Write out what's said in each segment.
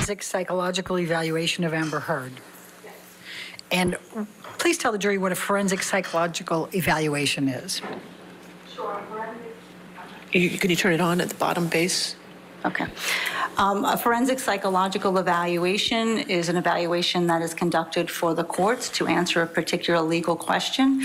forensic psychological evaluation of Amber Heard. And please tell the jury what a forensic psychological evaluation is. Sure. Can you turn it on at the bottom base? Okay. A forensic psychological evaluation is an evaluation that is conducted for the courts to answer a particular legal question.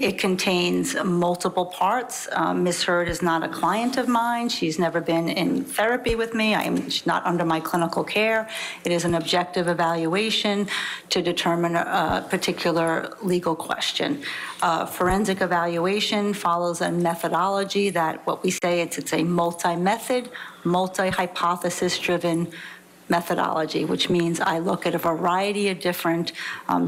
It contains multiple parts. Ms. Heard is not a client of mine. She's never been in therapy with me. She's not under my clinical care. It is an objective evaluation to determine a particular legal question. Forensic evaluation follows a methodology that what we say it's a multi-method, multi-hypothesis-driven methodology, which means I look at a variety of different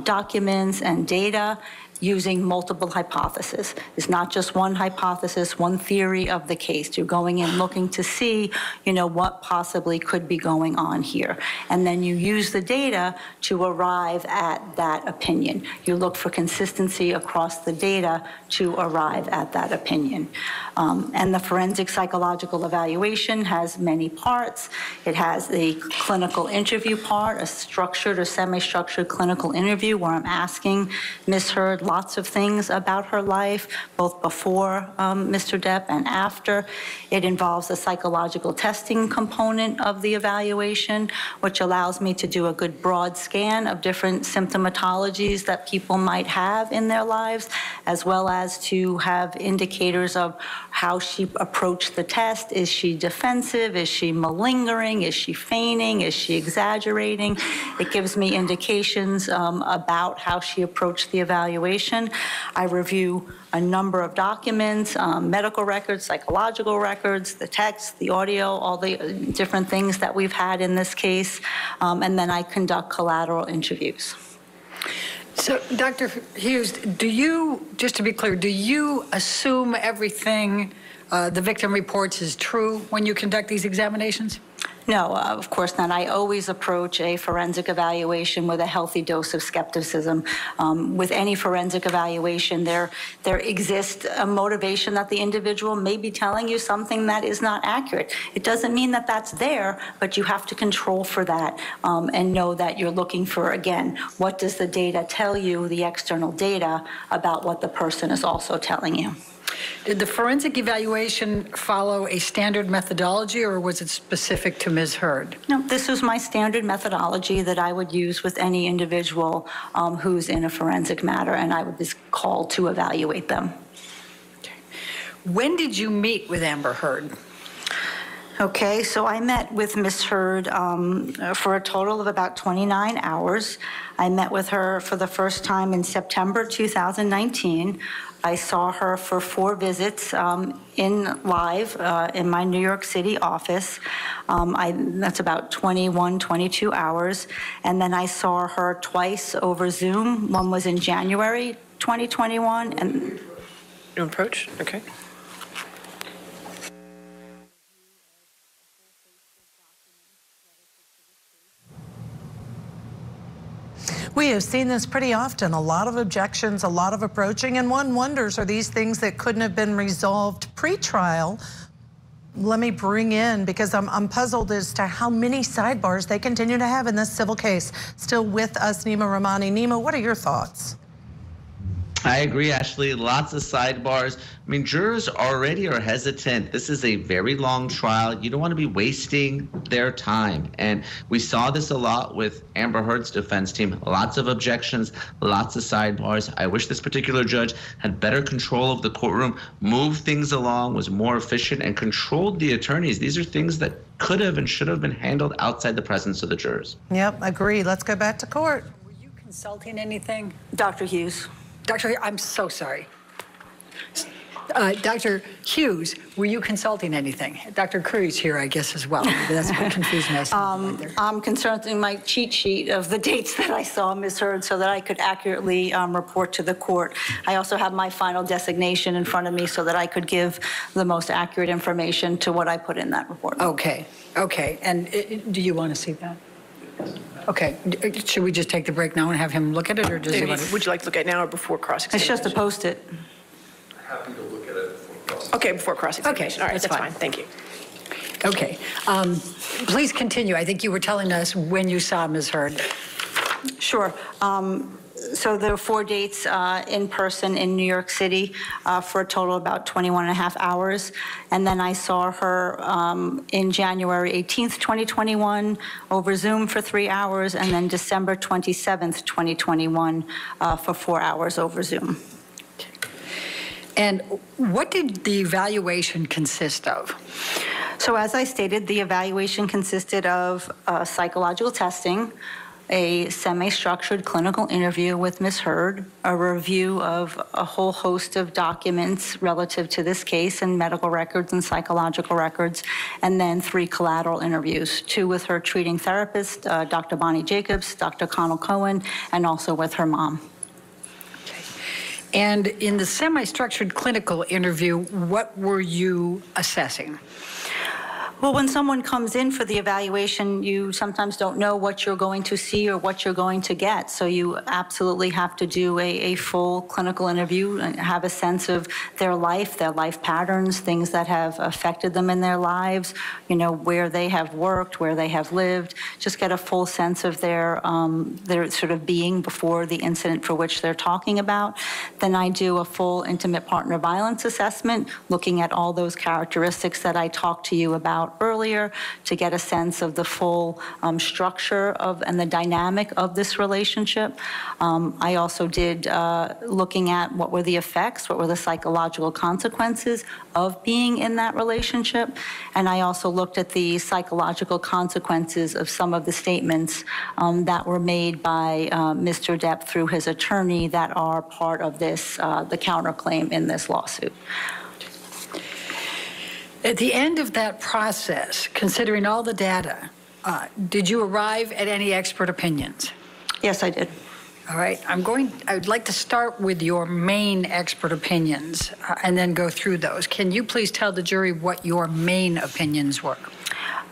documents and data using multiple hypotheses. It's not just one hypothesis, one theory of the case. You're going in looking to see, you know, what possibly could be going on here. And then you use the data to arrive at that opinion. You look for consistency across the data to arrive at that opinion. And the forensic psychological evaluation has many parts. It has the clinical interview part, a structured or semi-structured clinical interview where I'm asking Ms. Heard lots of things about her life, both before Mr. Depp and after. It involves a psychological testing component of the evaluation, which allows me to do a good broad scan of different symptomatologies that people might have in their lives, as well as to have indicators of how she approached the test. Is she defensive? Is she malingering? Is she feigning? Is she exaggerating? It gives me indications about how she approached the evaluation. I review a number of documents, medical records, psychological records, the text, the audio, all the different things that we've had in this case, and then I conduct collateral interviews. So, Dr. Hughes, do you, just to be clear, do you assume everything the victim reports is true when you conduct these examinations? No, of course not. I always approach a forensic evaluation with a healthy dose of skepticism. With any forensic evaluation, there exists a motivation that the individual may be telling you something that is not accurate. It doesn't mean that that's there, but you have to control for that and know that you're looking for, again, what does the data tell you, the external data, about what the person is also telling you. Did the forensic evaluation follow a standard methodology, or was it specific to Ms. Heard? No, this was my standard methodology that I would use with any individual who's in a forensic matter, and I would be called to evaluate them. Okay. When did you meet with Amber Heard? Okay, so I met with Ms. Heard for a total of about 29 hours. I met with her for the first time in September 2019. I saw her for 4 visits in live in my New York City office. That's about 21, 22 hours. And then I saw her twice over Zoom. One was in January 2021. And you approach? Okay. We have seen this pretty often, a lot of objections, a lot of approaching, and one wonders, are these things that couldn't have been resolved pre-trial? Let me bring in, because I'm puzzled as to how many sidebars they continue to have in this civil case. Still with us, Neama Rahmani. Neema, what are your thoughts? I agree, Ashley. Lots of sidebars. I mean, jurors already are hesitant. This is a very long trial. You don't want to be wasting their time. And we saw this a lot with Amber Heard's defense team. Lots of objections, lots of sidebars. I wish this particular judge had better control of the courtroom, moved things along, was more efficient, and controlled the attorneys. These are things that could have and should have been handled outside the presence of the jurors. Yep, agree. Let's go back to court. Were you consulting anything? Dr. Hughes. Dr. Hughes, I'm so sorry. Dr. Hughes, were you consulting anything? Dr. Curry's here, I guess, as well. That's what confused me. I'm consulting my cheat sheet of the dates that I saw Ms. Heard so that I could accurately report to the court. I also have my final designation in front of me so that I could give the most accurate information to what I put in that report. Okay, okay. And do you want to see that? Okay, should we just take the break now and have him look at it, or does he want to? Would you like to look at it now or before cross-examination? It's just a post-it. Happy to look at it before cross-examination. Okay, before cross-examination. Okay, all right, that's fine. Thank you. Okay. Please continue. I think you were telling us when you saw Ms. Heard. Sure. So there were 4 dates in person in New York City for a total of about 21.5 hours. And then I saw her in January 18th, 2021 over Zoom for 3 hours, and then December 27th, 2021 for 4 hours over Zoom. And what did the evaluation consist of? So as I stated, the evaluation consisted of psychological testing, a semi-structured clinical interview with Ms. Heard, a review of a whole host of documents relative to this case and medical records and psychological records, and then 3 collateral interviews, 2 with her treating therapist, Dr. Bonnie Jacobs, Dr. Connell Cohen, and also with her mom. And in the semi-structured clinical interview, what were you assessing? Well, when someone comes in for the evaluation, you sometimes don't know what you're going to see or what you're going to get. So you absolutely have to do a full clinical interview and have a sense of their life patterns, things that have affected them in their lives, you know, where they have worked, where they have lived, just get a full sense of their sort of being before the incident for which they're talking about. Then I do a full intimate partner violence assessment, looking at all those characteristics that I talked to you about earlier to get a sense of the full structure of and the dynamic of this relationship. I also did looking at what were the effects, what were the psychological consequences of being in that relationship, and I also looked at the psychological consequences of some of the statements that were made by Mr. Depp through his attorney that are part of this, the counterclaim in this lawsuit. At the end of that process, considering all the data, did you arrive at any expert opinions? Yes, I did. All right. I would like to start with your main expert opinions and then go through those. Can you please tell the jury what your main opinions were?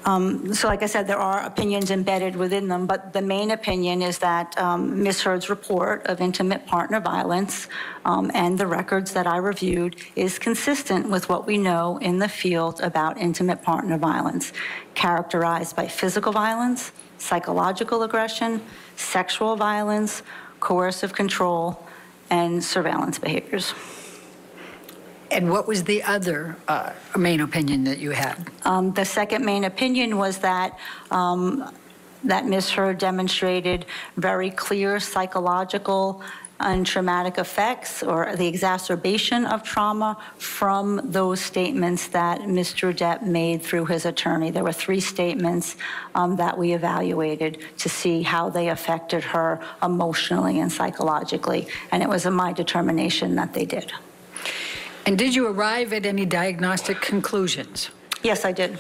So like I said, there are opinions embedded within them, but the main opinion is that Ms. Heard's report of intimate partner violence and the records that I reviewed is consistent with what we know in the field about intimate partner violence, characterized by physical violence, psychological aggression, sexual violence, coercive control, and surveillance behaviors. And what was the other main opinion that you had? The second main opinion was that that Ms. Heard demonstrated very clear psychological and traumatic effects or the exacerbation of trauma from those statements that Mr. Depp made through his attorney. There were 3 statements that we evaluated to see how they affected her emotionally and psychologically, and it was my determination that they did. And did you arrive at any diagnostic conclusions? Yes, I did.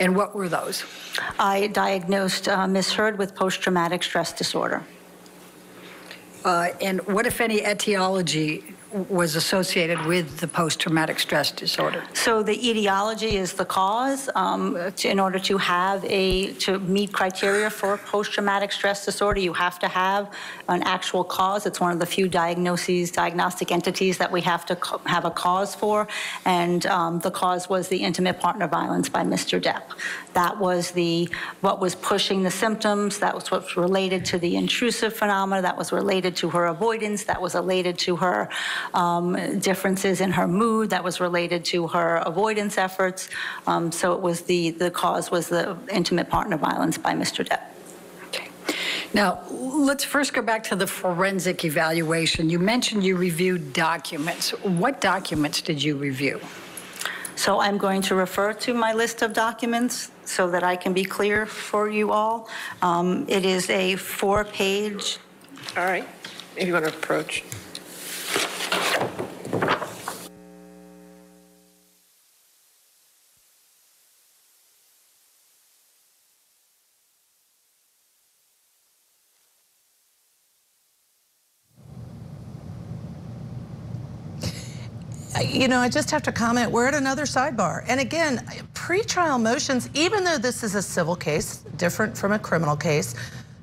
And what were those? I diagnosed Ms. Heard with post-traumatic stress disorder. And what, if any, etiology was associated with the post-traumatic stress disorder? So the etiology is the cause. In order to have to meet criteria for post-traumatic stress disorder, you have to have an actual cause. It's one of the few diagnostic entities that we have to have a cause for, and the cause was the intimate partner violence by Mr. Depp. That was what was pushing the symptoms. That was what's related to the intrusive phenomena. That was related to her avoidance. That was related to her differences in her mood. That was related to her avoidance efforts. So it was the cause was the intimate partner violence by Mr. Depp. Okay. Now, let's first go back to the forensic evaluation. You mentioned you reviewed documents. What documents did you review? So I'm going to refer to my list of documents so that I can be clear for you all. It is a 4-page. All right. If you want to approach. You know, I just have to comment, we're at another sidebar. And again, pretrial motions, even though this is a civil case, different from a criminal case,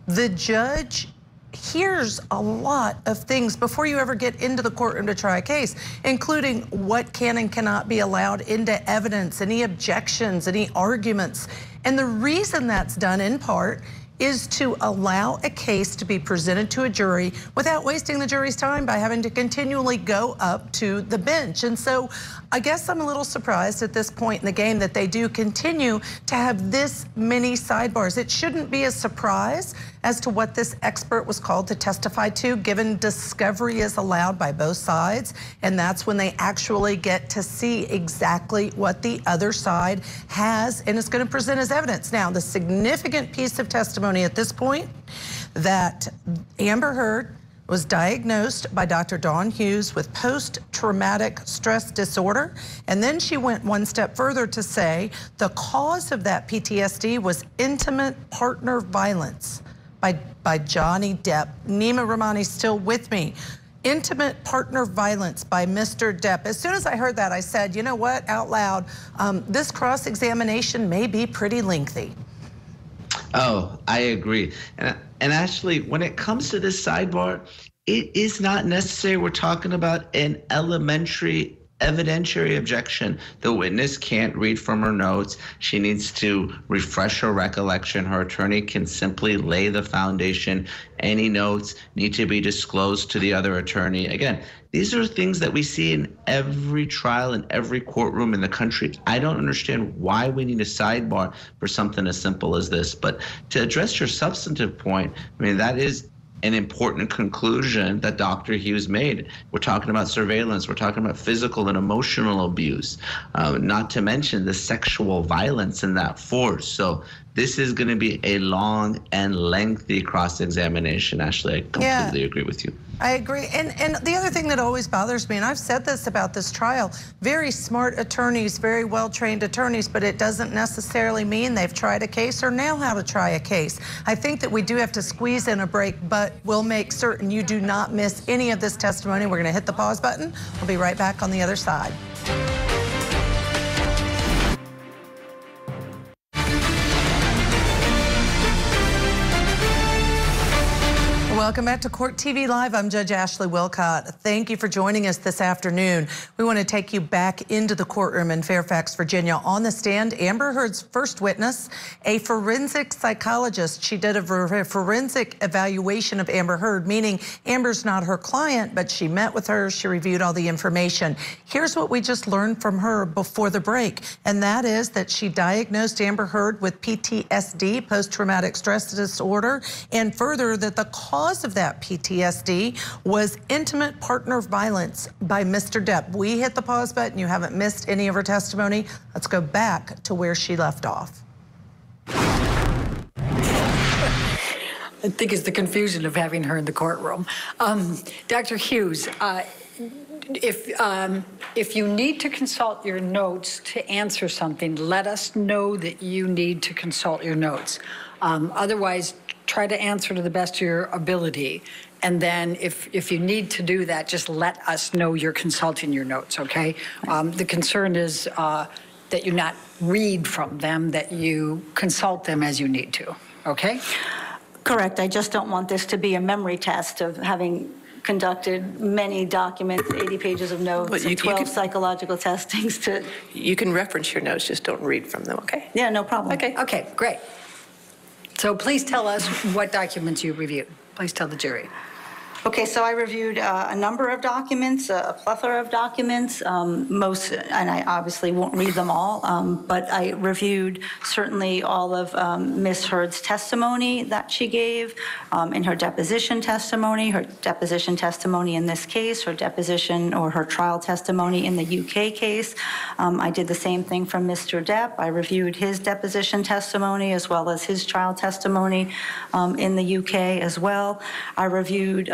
the judge hears a lot of things before you ever get into the courtroom to try a case, including what can and cannot be allowed into evidence, any objections, any arguments. And the reason that's done in part is to allow a case to be presented to a jury without wasting the jury's time by having to continually go up to the bench. And so I guess I'm a little surprised at this point in the game that they do continue to have this many sidebars. It shouldn't be a surprise as to what this expert was called to testify to, given discovery is allowed by both sides. And that's when they actually get to see exactly what the other side has and is going to present as evidence. Now, the significant piece of testimony at this point, that Amber Heard was diagnosed by Dr. Dawn Hughes with post-traumatic stress disorder. And then she went one step further to say the cause of that PTSD was intimate partner violence by Johnny Depp. Neama Rahmani still with me. Intimate partner violence by Mr. Depp. As soon as I heard that, I said, you know what, out loud, this cross-examination may be pretty lengthy. Oh, I agree. And Ashley, when it comes to this sidebar, it is not necessary. We're talking about an elementary evidentiary objection. The witness can't read from her notes. She needs to refresh her recollection. Her attorney can simply lay the foundation. Any notes need to be disclosed to the other attorney. Again, these are things that we see in every trial, in every courtroom in the country. I don't understand why we need a sidebar for something as simple as this. But to address your substantive point, I mean, that is an important conclusion that Dr. Hughes made. We're talking about surveillance. We're talking about physical and emotional abuse, not to mention the sexual violence in that force. So this is going to be a long and lengthy cross-examination, Ashley. I completely agree with you. I agree. And the other thing that always bothers me, and I've said this about this trial, very smart attorneys, very well-trained attorneys, but it doesn't necessarily mean they've tried a case or know how to try a case. I think that we do have to squeeze in a break, but we'll make certain you do not miss any of this testimony. We're going to hit the pause button. We'll be right back on the other side. Welcome back to COURT TV Live. I'm Judge Ashley Wilcott. Thank you for joining us this afternoon. We want to take you back into the courtroom in Fairfax, Virginia. On the stand, Amber Heard's first witness, a forensic psychologist. She did a forensic evaluation of Amber Heard, meaning Amber's not her client, but she met with her, she reviewed all the information. Here's what we just learned from her before the break, and that is that she diagnosed Amber Heard with PTSD, post-traumatic stress disorder, and further that the cause of that PTSD was intimate partner violence by Mr. Depp. We hit the pause button. You haven't missed any of her testimony. Let's go back to where she left off. I think it's the confusion of having her in the courtroom. Dr. Hughes, if you need to consult your notes to answer something, let us know that you need to consult your notes. Otherwise, try to answer to the best of your ability. And then if you need to do that, just let us know you're consulting your notes, okay? The concern is that you not read from them, that you consult them as you need to, okay? Correct. I just don't want this to be a memory test of having conducted many documents, 80 pages of notes, and 12 psychological testings to... You can reference your notes, just don't read from them, okay? Yeah, no problem. Okay, okay, great. So please tell us what documents you reviewed. Please tell the jury. Okay, so I reviewed a number of documents, a plethora of documents, most, and I obviously won't read them all, but I reviewed certainly all of Ms. Heard's testimony that she gave in her deposition testimony in this case, her deposition or her trial testimony in the UK case. I did the same thing from Mr. Depp. I reviewed his deposition testimony as well as his trial testimony in the UK as well. I reviewed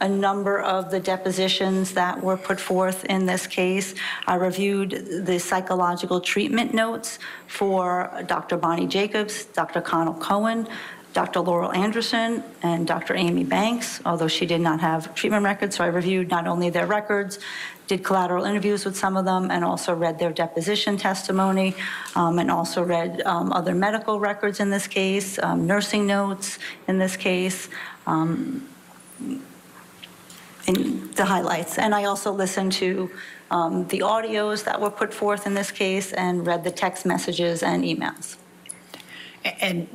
a number of the depositions that were put forth in this case. I reviewed the psychological treatment notes for Dr. Bonnie Jacobs, Dr. Connell Cohen, Dr. Laurel Anderson and Dr. Amy Banks, although she did not have treatment records. So I reviewed not only their records, did collateral interviews with some of them, and also read their deposition testimony, and also read other medical records in this case, nursing notes in this case, in the highlights. And I also listened to the audios that were put forth in this case and read the text messages and emails. And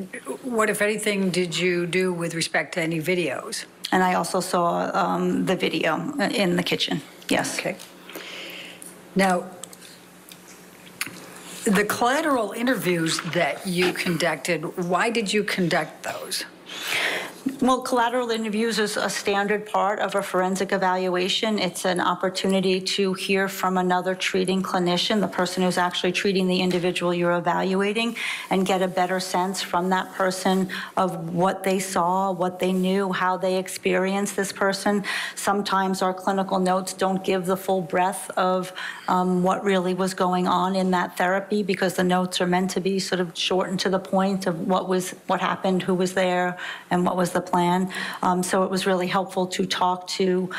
what, if anything, did you do with respect to any videos? And I also saw the video in the kitchen, yes. Okay. Now, the collateral interviews that you conducted, why did you conduct those? Well, collateral interviews is a standard part of a forensic evaluation. It's an opportunity to hear from another treating clinician, the person who's actually treating the individual you're evaluating, and get a better sense from that person of what they saw, what they knew, how they experienced this person. Sometimes our clinical notes don't give the full breadth of what really was going on in that therapy, because the notes are meant to be sort of short and to the point of what happened, who was there, and what was the plan. So it was really helpful to talk to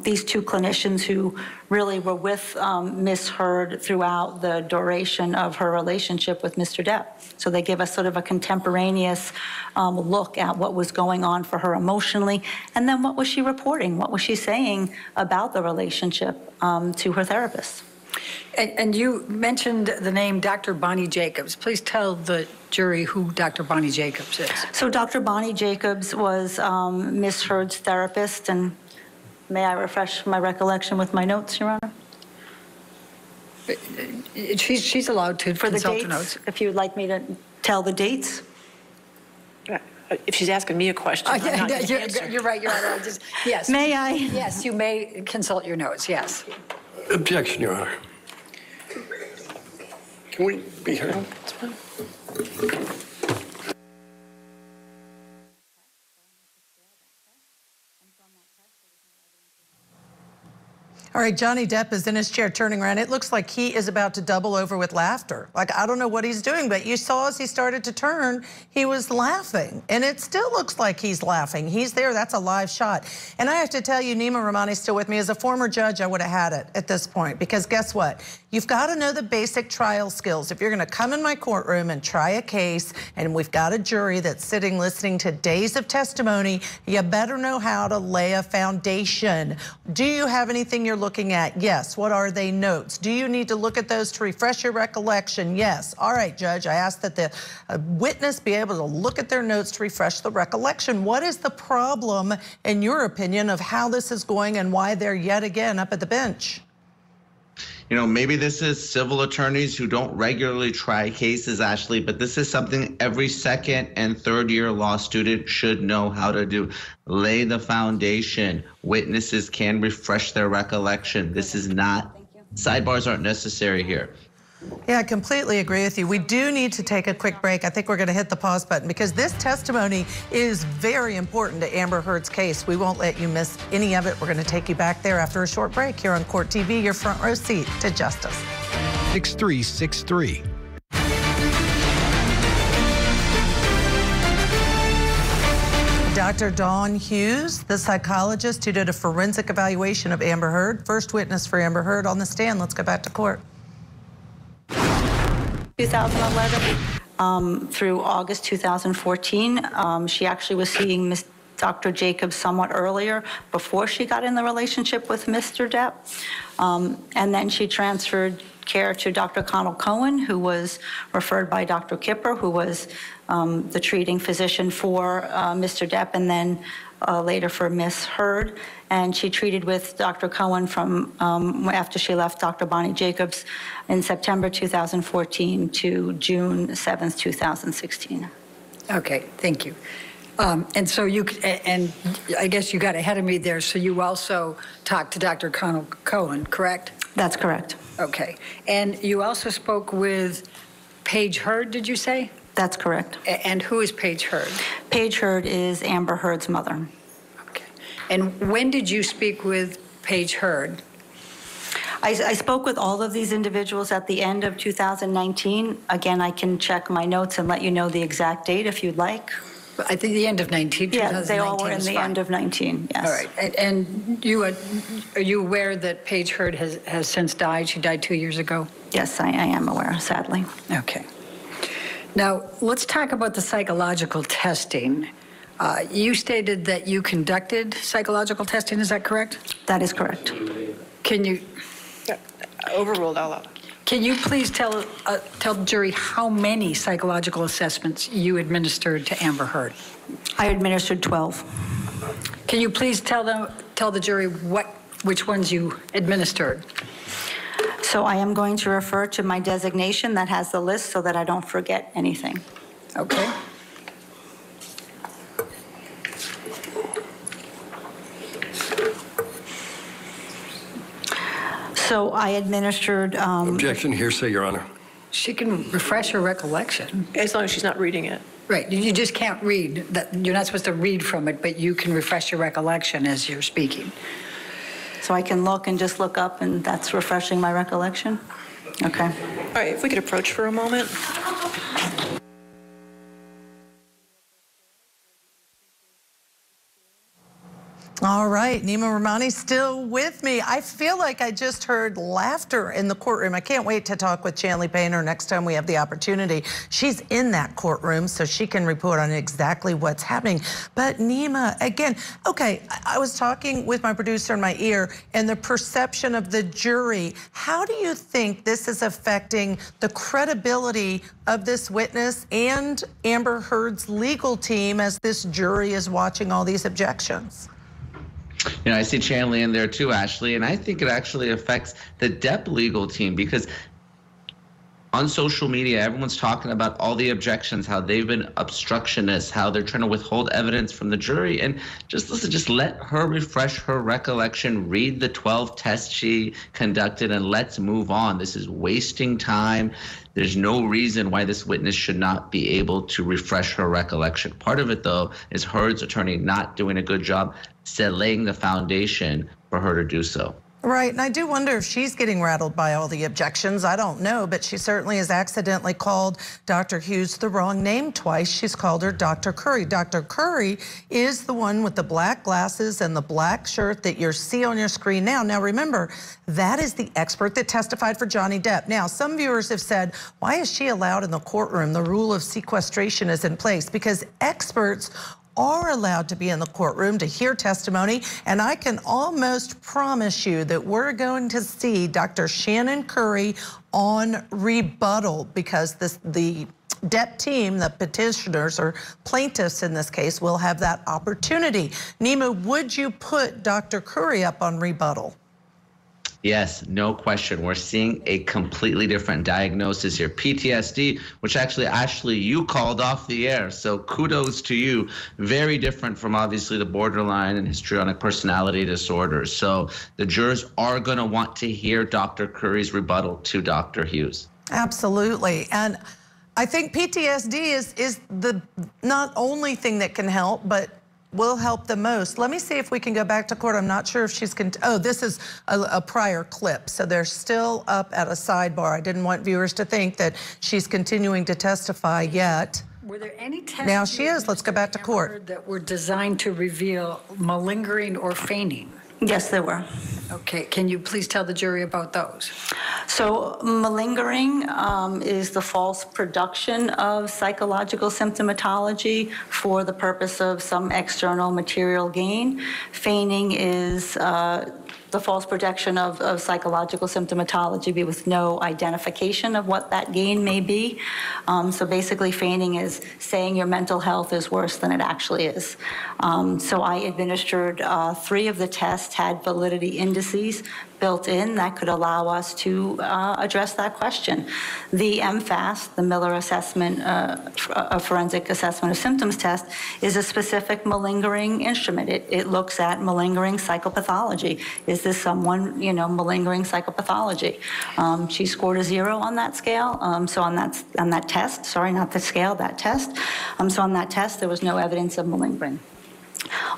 these two clinicians who really were with Ms. Heard throughout the duration of her relationship with Mr. Depp. So they give us sort of a contemporaneous look at what was going on for her emotionally, and then what was she reporting, what was she saying about the relationship to her therapist. And you mentioned the name Dr. Bonnie Jacobs. Please tell the jury who Dr. Bonnie Jacobs is. So Dr. Bonnie Jacobs was Ms. Heard's therapist, and may I refresh my recollection with my notes, Your Honor? She's allowed to for consult the dates, notes. If you'd like me to tell the dates. If she's asking me a question, I'm not you're right, Your Honor. Yes. May I? Yes, you may consult your notes, yes. Objection, Your Honor. Can we be heard? All right, Johnny Depp is in his chair turning around. It looks like he is about to double over with laughter. Like, I don't know what he's doing, but you saw as he started to turn, he was laughing. And it still looks like he's laughing. He's there. That's a live shot. And I have to tell you, Neama Rahmani's still with me. As a former judge, I would have had it at this point, because guess what? You've got to know the basic trial skills. If you're going to come in my courtroom and try a case, and we've got a jury that's sitting listening to days of testimony, you better know how to lay a foundation. Do you have anything you're looking at? Yes. What are they? Notes? Do you need to look at those to refresh your recollection? Yes. All right, Judge, I ask that the witness be able to look at their notes to refresh the recollection. What is the problem, in your opinion, of how this is going and why they're yet again up at the bench? You know, maybe this is civil attorneys who don't regularly try cases, Ashley, but this is something every second and third year law student should know how to do. Lay the foundation. Witnesses can refresh their recollection. This is not, sidebars aren't necessary here. Yeah, I completely agree with you. We do need to take a quick break. I think we're going to hit the pause button, because this testimony is very important to Amber Heard's case. We won't let you miss any of it. We're going to take you back there after a short break here on Court TV, your front row seat to justice. 6363. Dr. Dawn Hughes, the psychologist who did a forensic evaluation of Amber Heard, first witness for Amber Heard on the stand. Let's go back to court. 2011 through August 2014, she actually was seeing Dr. Jacobs somewhat earlier, before she got in the relationship with Mr. Depp. And then she transferred care to Dr. Connell Cohen, who was referred by Dr. Kipper, who was the treating physician for Mr. Depp, and then later for Ms. Heard. And she treated with Dr. Cohen from after she left Dr. Bonnie Jacobs in September 2014 to June 7th, 2016. Okay, thank you. And so you, and I guess you got ahead of me there, so you also talked to Dr. Connell Cohen, correct? That's correct. Okay, and you also spoke with Paige Heard, did you say? That's correct. And who is Paige Heard? Paige Heard is Amber Heard's mother. Okay. And when did you speak with Paige Heard? I spoke with all of these individuals at the end of 2019. Again, I can check my notes and let you know the exact date if you'd like. I think the end of 19. Yeah, they all were in the end of 19. Yes. All right. And you are you aware that Paige Heard has since died? She died 2 years ago. Yes, I am aware. Sadly. Okay. Now let's talk about the psychological testing. You stated that you conducted psychological testing. Is that correct? That is correct. Can you? Yeah, overruled all of it. Can you please tell the jury how many psychological assessments you administered to Amber Heard? I administered 12. Can you please tell the jury which ones you administered? So I am going to refer to my designation that has the list so that I don't forget anything. Okay. So I administered... Objection, hearsay, Your Honor. She can refresh her recollection. As long as she's not reading it. Right, you just can't read. You're not supposed to read from it, but you can refresh your recollection as you're speaking. So I can look and just look up and that's refreshing my recollection? Okay. All right, if we could approach for a moment. All right, Neama Rahmani still with me. I feel like I just heard laughter in the courtroom. I can't wait to talk with Chanley Painter next time we have the opportunity. She's in that courtroom, so she can report on exactly what's happening. But Neama, again, okay, I was talking with my producer in my ear and the perception of the jury. How do you think this is affecting the credibility of this witness and Amber Heard's legal team as this jury is watching all these objections? You know, I see Chanley in there too, Ashley, and I think it actually affects the Depp legal team because on social media, everyone's talking about all the objections, how they've been obstructionists, how they're trying to withhold evidence from the jury. And just listen, just let her refresh her recollection, read the 12 tests she conducted, and let's move on. This is wasting time. There's no reason why this witness should not be able to refresh her recollection. Part of it, though, is Heard's attorney not doing a good job laying the foundation for her to do so. Right, and I do wonder if she's getting rattled by all the objections. I don't know, but she certainly has accidentally called Dr. Hughes the wrong name twice. She's called her Dr. Curry. Dr. Curry is the one with the black glasses and the black shirt that you see on your screen now. Now remember, that is the expert that testified for Johnny Depp. Now, some viewers have said, why is she allowed in the courtroom? The rule of sequestration is in place because experts are allowed to be in the courtroom to hear testimony, and I can almost promise you that we're going to see Dr. Shannon Curry on rebuttal because the Depp team, the petitioners or plaintiffs in this case, will have that opportunity. Neama, would you put Dr. Curry up on rebuttal? Yes, no question. We're seeing a completely different diagnosis here. PTSD, which actually, Ashley, you called off the air. So kudos to you. Very different from obviously the borderline and histrionic personality disorder. So the jurors are going to want to hear Dr. Curry's rebuttal to Dr. Hughes. Absolutely. And I think PTSD is the not only thing that can help, but will help the most. Let me see if we can go back to court. I'm not sure if she's, oh, this is a prior clip. So they're still up at a sidebar. I didn't want viewers to think that she's continuing to testify yet. Were there any tests? Now she is, let's go back to court. That were designed to reveal malingering or feigning? Yes, there were. Okay, can you please tell the jury about those? So malingering is the false production of psychological symptomatology for the purpose of some external material gain. Feigning is the false production of psychological symptomatology with no identification of what that gain may be. So basically feigning is saying your mental health is worse than it actually is. So I administered 3 of the tests had validity indices built in that could allow us to address that question. The MFAS, the Miller assessment, a forensic assessment of symptoms test, is a specific malingering instrument. It looks at malingering psychopathology. Is this someone, you know, malingering psychopathology? She scored a 0 on that scale. So on that test, sorry, not the scale, that test. So on that test, there was no evidence of malingering.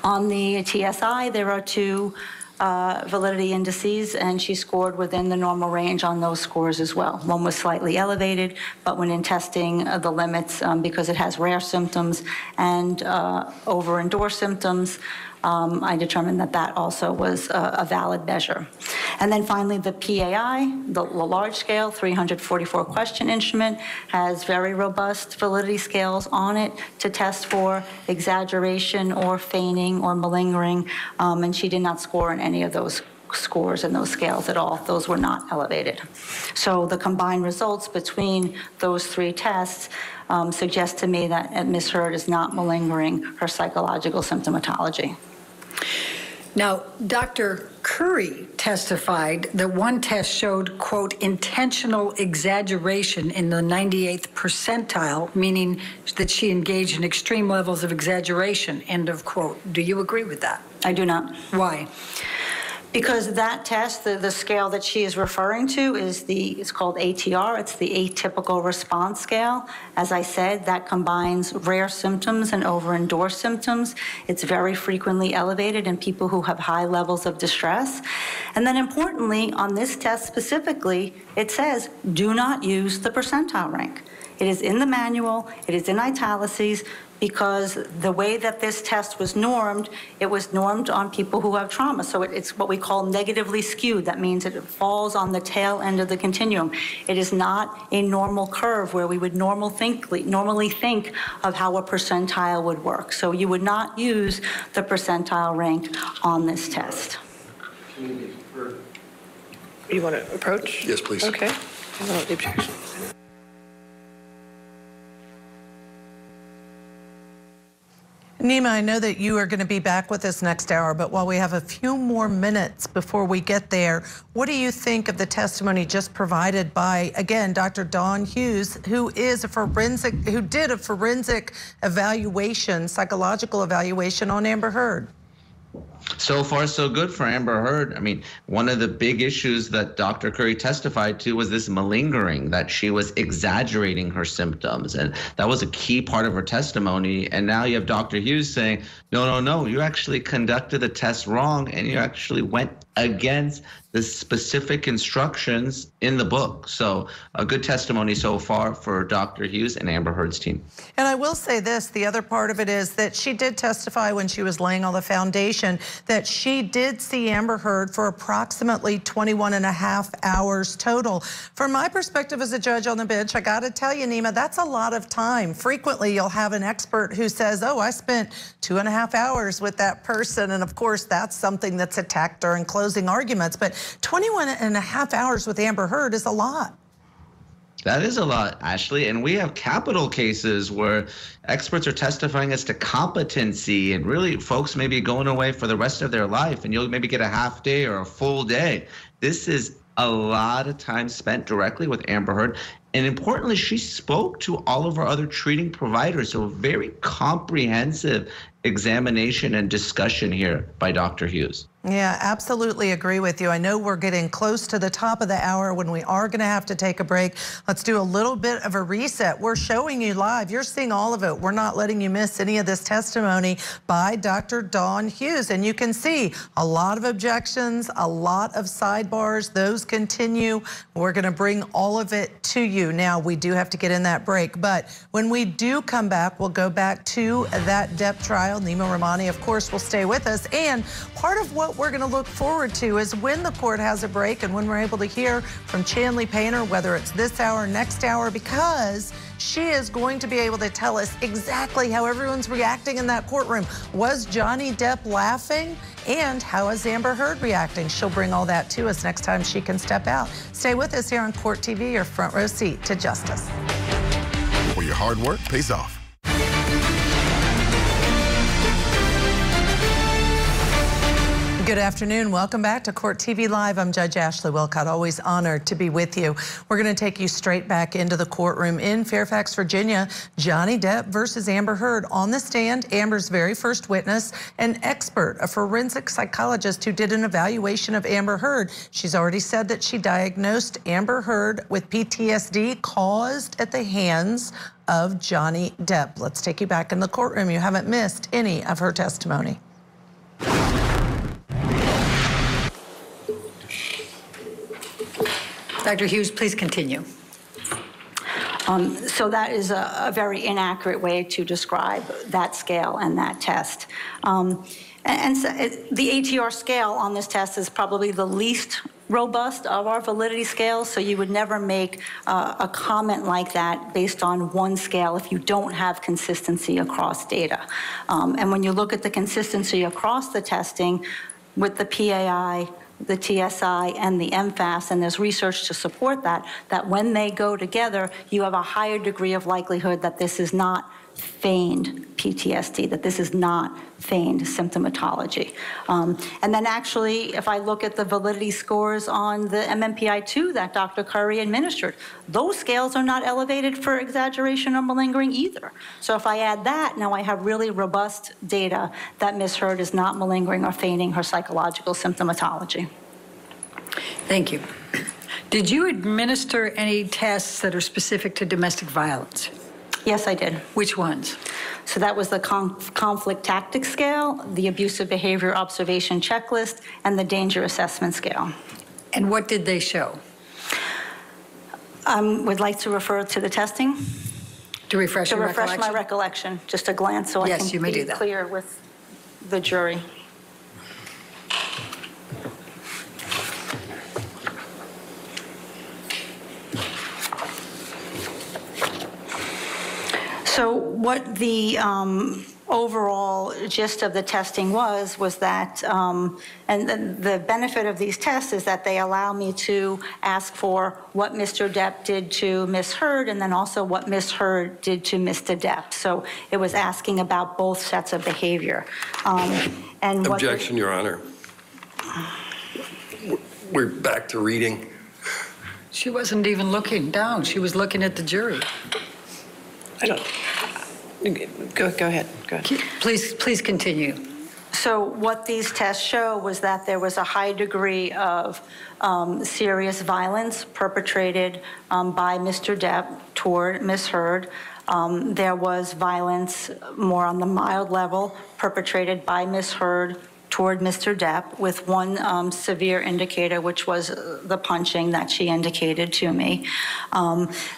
On the TSI, there are 2 validity indices, and she scored within the normal range on those scores as well. One was slightly elevated, but when in testing the limits, because it has rare symptoms and over-endorse symptoms, I determined that that also was a valid measure. And then finally, the PAI, the large scale 344 question instrument, has very robust validity scales on it to test for exaggeration or feigning or malingering, and she did not score in any of those scores and those scales at all. Those were not elevated. So the combined results between those three tests suggest to me that Ms. Heard is not malingering her psychological symptomatology. Now, Dr. Curry testified that one test showed, quote, intentional exaggeration in the 98th percentile, meaning that she engaged in extreme levels of exaggeration, end of quote. Do you agree with that? I do not. Why? Because that test, the scale that she is referring to is it's called ATR, it's the atypical response scale. As I said, that combines rare symptoms and over-endorsed symptoms. It's very frequently elevated in people who have high levels of distress. And then importantly, on this test specifically, it says, do not use the percentile rank. It is in the manual, it is in italics, because the way that this test was normed, it was normed on people who have trauma. So it's what we call negatively skewed. That means it falls on the tail end of the continuum. It is not a normal curve where we would normally think of how a percentile would work. So you would not use the percentile rank on this test. You want to approach? Yes, please. Okay. The objection. Neama, I know that you are going to be back with us next hour, but while we have a few more minutes before we get there, what do you think of the testimony just provided by, again, Dr. Dawn Hughes, who did a forensic evaluation, psychological evaluation on Amber Heard? So far, so good for Amber Heard. I mean, one of the big issues that Dr. Curry testified to was this malingering, that she was exaggerating her symptoms. And that was a key part of her testimony. And now you have Dr. Hughes saying, no, no, no, you actually conducted the test wrong, and you actually went against the specific instructions in the book. So a good testimony so far for Dr. Hughes and Amber Heard's team. And I will say this, the other part of it is that she did testify when she was laying on the foundation that she did see Amber Heard for approximately 21.5 hours total. From my perspective as a judge on the bench, I gotta tell you, Neama, that's a lot of time. Frequently you'll have an expert who says, oh, I spent 2.5 hours with that person. And of course, that's something that's attacked during closing arguments. But 21.5 hours with Amber Heard is a lot. That is a lot, Ashley. And we have capital cases where experts are testifying as to competency, and really folks may be going away for the rest of their life, and you'll maybe get a half day or a full day. This is a lot of time spent directly with Amber Heard. And importantly, she spoke to all of our other treating providers. So a very comprehensive examination and discussion here by Dr. Hughes. Yeah, absolutely agree with you. I know we're getting close to the top of the hour when we are going to have to take a break. Let's do a little bit of a reset. We're showing you live. You're seeing all of it. We're not letting you miss any of this testimony by Dr. Dawn Hughes. And you can see a lot of objections, a lot of sidebars. Those continue. We're going to bring all of it to you. Now, we do have to get in that break. But when we do come back, we'll go back to that Depp trial. Neama Rahmani, of course, will stay with us. And part of what we're going to look forward to is when the court has a break and when we're able to hear from Chanley Painter, whether it's this hour, next hour, because she is going to be able to tell us exactly how everyone's reacting in that courtroom. Was Johnny Depp laughing? And how is Amber Heard reacting? She'll bring all that to us next time she can step out. Stay with us here on Court TV, your front row seat to justice. Where your hard work pays off. Good afternoon. Welcome back to Court TV Live. I'm Judge Ashley Wilcott, always honored to be with you. We're going to take you straight back into the courtroom in Fairfax, Virginia. Johnny Depp versus Amber Heard on the stand. Amber's very first witness, an expert, a forensic psychologist who did an evaluation of Amber Heard. She's already said that she diagnosed Amber Heard with PTSD caused at the hands of Johnny Depp. Let's take you back in the courtroom. You haven't missed any of her testimony. Dr. Hughes, please continue. So that is a very inaccurate way to describe that scale and that test. And so the ATR scale on this test is probably the least robust of our validity scales, so you would never make a comment like that based on one scale if you don't have consistency across data. And when you look at the consistency across the testing with the PAI, the TSI, and the MFAS, and there's research to support that, that when they go together, you have a higher degree of likelihood that this is not feigned PTSD, that this is not feigned symptomatology. And then actually, if I look at the validity scores on the MMPI-2 that Dr. Curry administered, those scales are not elevated for exaggeration or malingering either. So if I add that, now I have really robust data that Ms. Heard is not malingering or feigning her psychological symptomatology. Thank you. Did you administer any tests that are specific to domestic violence? Yes, I did. Which ones? So that was the conflict tactics scale, the abusive behavior observation checklist, and the danger assessment scale. And what did they show? I would like to refer to the testing. To refresh your recollection? To refresh my recollection, just a glance, so yes, I can be clear with the jury. So what the overall gist of the testing was that, and the benefit of these tests is that they allow me to ask for what Mr. Depp did to Ms. Heard and then also what Ms. Heard did to Mr. Depp. So it was asking about both sets of behavior. And objection, Your Honor. We're back to reading. She wasn't even looking down. She was looking at the jury. I don't, go ahead. Please continue. So what these tests show was that there was a high degree of serious violence perpetrated by Mr. Depp toward Ms. Heard. There was violence more on the mild level perpetrated by Ms. Heard toward Mr. Depp, with one severe indicator, which was the punching that she indicated to me.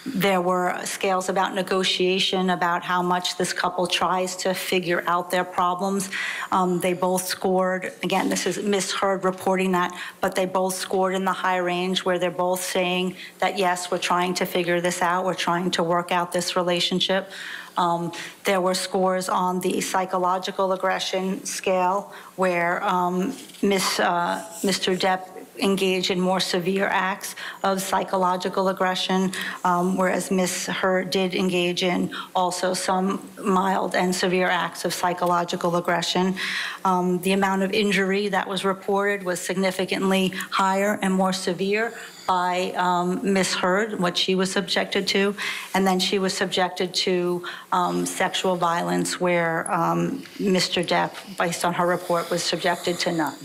There were scales about negotiation, about how much this couple tries to figure out their problems. They both scored, again, this is Ms. Heard reporting that, but they both scored in the high range where they're both saying that, yes, we're trying to figure this out, we're trying to work out this relationship. There were scores on the psychological aggression scale where Mr. Depp engaged in more severe acts of psychological aggression, whereas Ms. Heard did engage in also some mild and severe acts of psychological aggression. The amount of injury that was reported was significantly higher and more severe by Ms. Heard, what she was subjected to, and then she was subjected to sexual violence where Mr. Depp, based on her report, was subjected to none.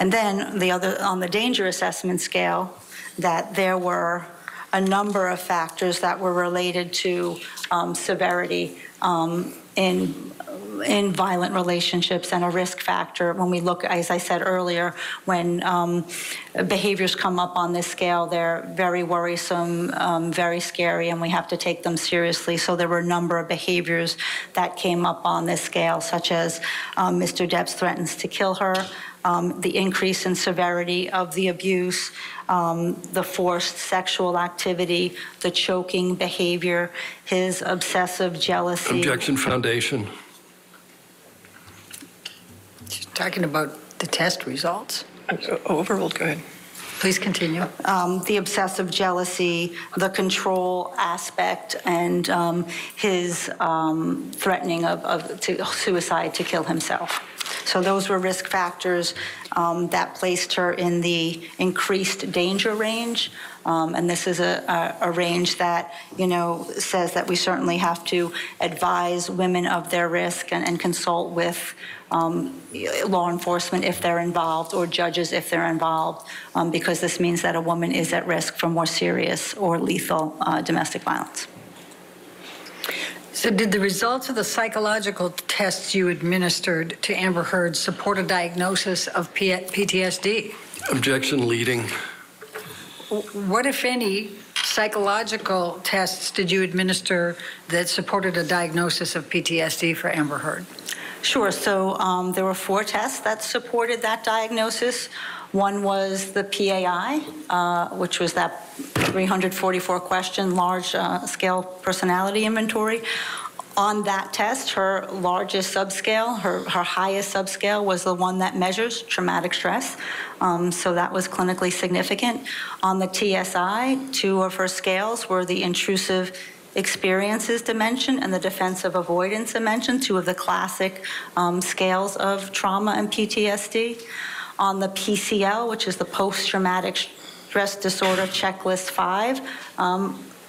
And then the other, on the danger assessment scale, that there were a number of factors that were related to severity in violent relationships and a risk factor. When we look, as I said earlier, when behaviors come up on this scale, they're very worrisome, very scary, and we have to take them seriously. So there were a number of behaviors that came up on this scale, such as Mr. Depp's threats to kill her, the increase in severity of the abuse, the forced sexual activity, the choking behavior, his obsessive jealousy. Objection, foundation. She's talking about the test results. Overruled, go ahead. Please continue. The obsessive jealousy, the control aspect, and his threatening of suicide, to kill himself. So those were risk factors that placed her in the increased danger range. And this is a range that, you know, says that we certainly have to advise women of their risk and consult with law enforcement if they're involved, or judges if they're involved, because this means that a woman is at risk for more serious or lethal domestic violence. So did the results of the psychological tests you administered to Amber Heard support a diagnosis of PTSD? Objection, leading. What, if any, psychological tests did you administer that supported a diagnosis of PTSD for Amber Heard? Sure. So there were 4 tests that supported that diagnosis. One was the PAI, which was that 344-question large-scale personality inventory. On that test, her largest subscale, her highest subscale was the one that measures traumatic stress. So that was clinically significant. On the TSI, 2 of her scales were the intrusive experiences dimension and the defensive avoidance dimension, 2 of the classic scales of trauma and PTSD. On the PCL, which is the post-traumatic stress disorder checklist 5,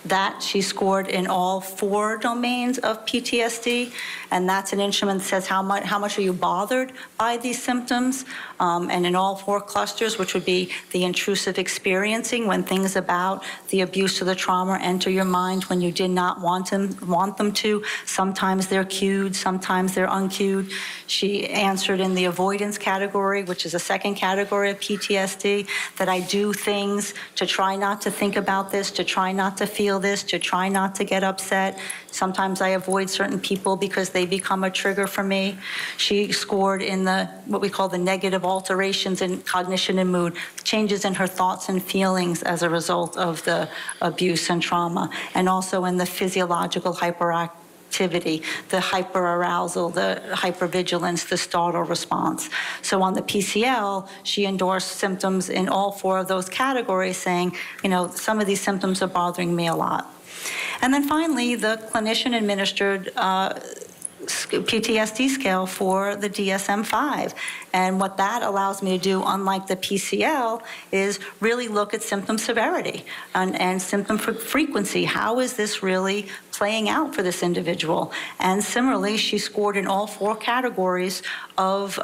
that she scored in all 4 domains of PTSD, and that's an instrument that says how much are you bothered by these symptoms, and in all 4 clusters, which would be the intrusive experiencing, when things about the abuse or the trauma enter your mind when you did not want them to. Sometimes they're cued, sometimes they're uncued. She answered in the avoidance category, which is a 2nd category of PTSD, that I do things to try not to think about this, to try not to feel this, to try not to get upset. Sometimes I avoid certain people because they become a trigger for me. She scored in the what we call the negative alterations in cognition and mood, changes in her thoughts and feelings as a result of the abuse and trauma, and also in the physiological hyperactivity, the hyperarousal, the hypervigilance, the startle response. So on the PCL, she endorsed symptoms in all 4 of those categories, saying, you know, some of these symptoms are bothering me a lot. And then finally, the clinician administered PTSD scale for the DSM-5. And what that allows me to do, unlike the PCL, is really look at symptom severity and symptom frequency. How is this really playing out for this individual? And similarly, she scored in all 4 categories of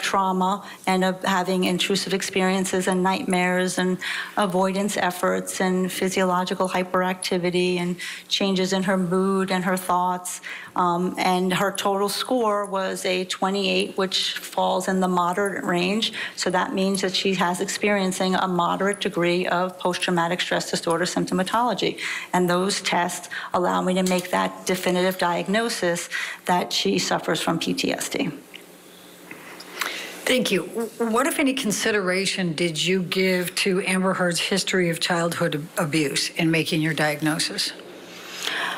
trauma and of having intrusive experiences and nightmares and avoidance efforts and physiological hyperactivity and changes in her mood and her thoughts. And her total score was a 28, which falls in the moderate range. So that means that she has experiencing a moderate degree of post-traumatic stress disorder symptomatology. And those tests allow me to make that definitive diagnosis that she suffers from PTSD. Thank you. What, if any, consideration did you give to Amber Heard's history of childhood abuse in making your diagnosis?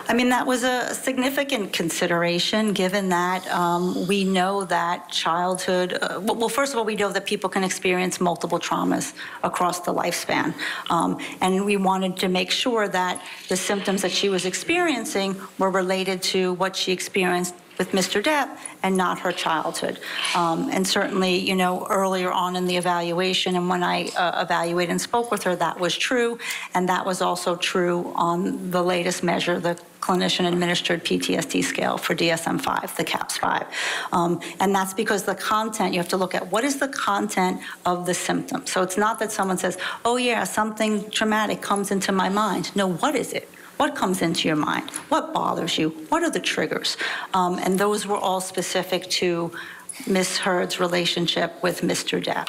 I mean, that was a significant consideration, given that we know that childhood, well, first of all, we know that people can experience multiple traumas across the lifespan. And we wanted to make sure that the symptoms that she was experiencing were related to what she experienced with Mr. Depp and not her childhood. And certainly, you know, earlier on in the evaluation and when I evaluated and spoke with her, that was true. And that was also true on the latest measure, the clinician-administered PTSD scale for DSM-5, the CAPS-5. And that's because the content, you have to look at what is the content of the symptom. So it's not that someone says, oh yeah, something traumatic comes into my mind. No, what is it? What comes into your mind? What bothers you? What are the triggers? And those were all specific to Ms. Heard's relationship with Mr. Depp.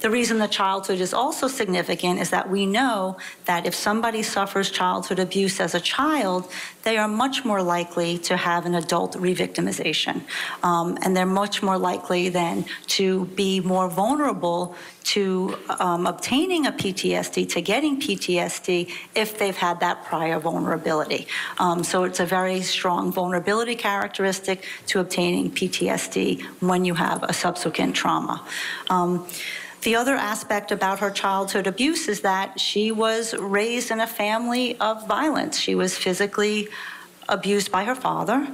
The reason the childhood is also significant is that we know that if somebody suffers childhood abuse as a child, they are much more likely to have an adult re-victimization. And they're much more likely then to be more vulnerable to obtaining a PTSD, to getting PTSD, if they've had that prior vulnerability. So it's a very strong vulnerability characteristic to obtaining PTSD when you have a subsequent trauma. The other aspect about her childhood abuse is that she was raised in a family of violence. She was physically abused by her father.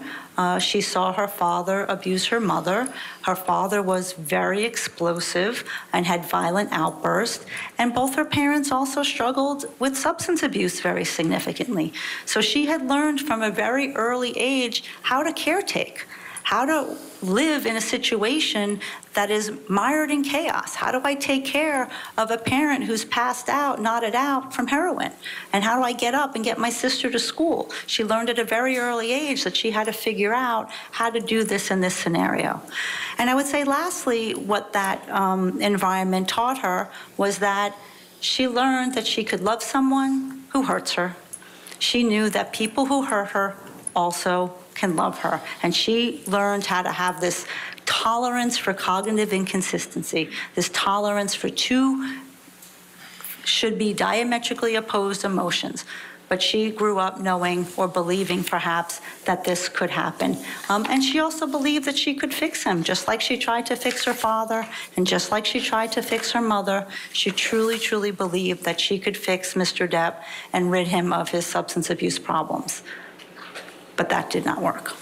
She saw her father abuse her mother. Her father was very explosive and had violent outbursts. And both her parents also struggled with substance abuse very significantly. So she had learned from a very early age how to caretake, how to live in a situation that is mired in chaos. How do I take care of a parent who's passed out, knotted out from heroin? And how do I get up and get my sister to school? She learned at a very early age that she had to figure out how to do this in this scenario. And I would say lastly, what that environment taught her was that She learned that she could love someone who hurts her. She knew that people who hurt her also can love her. And she learned how to have this tolerance for cognitive inconsistency, this tolerance for two should be diametrically opposed emotions. But she grew up knowing or believing perhaps that this could happen. And she also believed that she could fix him, just like she tried to fix her father and just like she tried to fix her mother. She truly, truly believed that she could fix Mr. Depp and rid him of his substance abuse problems. But that did not work.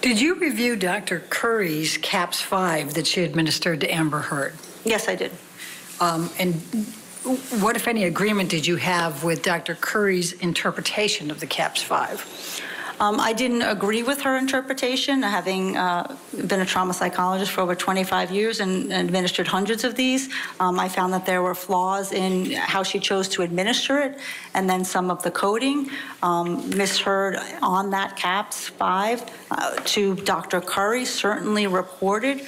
Did you review Dr. Curry's CAPS 5 that she administered to Amber Heard? Yes, I did. And what, if any, agreement did you have with Dr. Curry's interpretation of the CAPS 5? I didn't agree with her interpretation, having been a trauma psychologist for over 25 years and administered hundreds of these. I found that there were flaws in how she chose to administer it and then some of the coding. Ms. Heard on that CAPS 5 to Dr. Curry certainly reported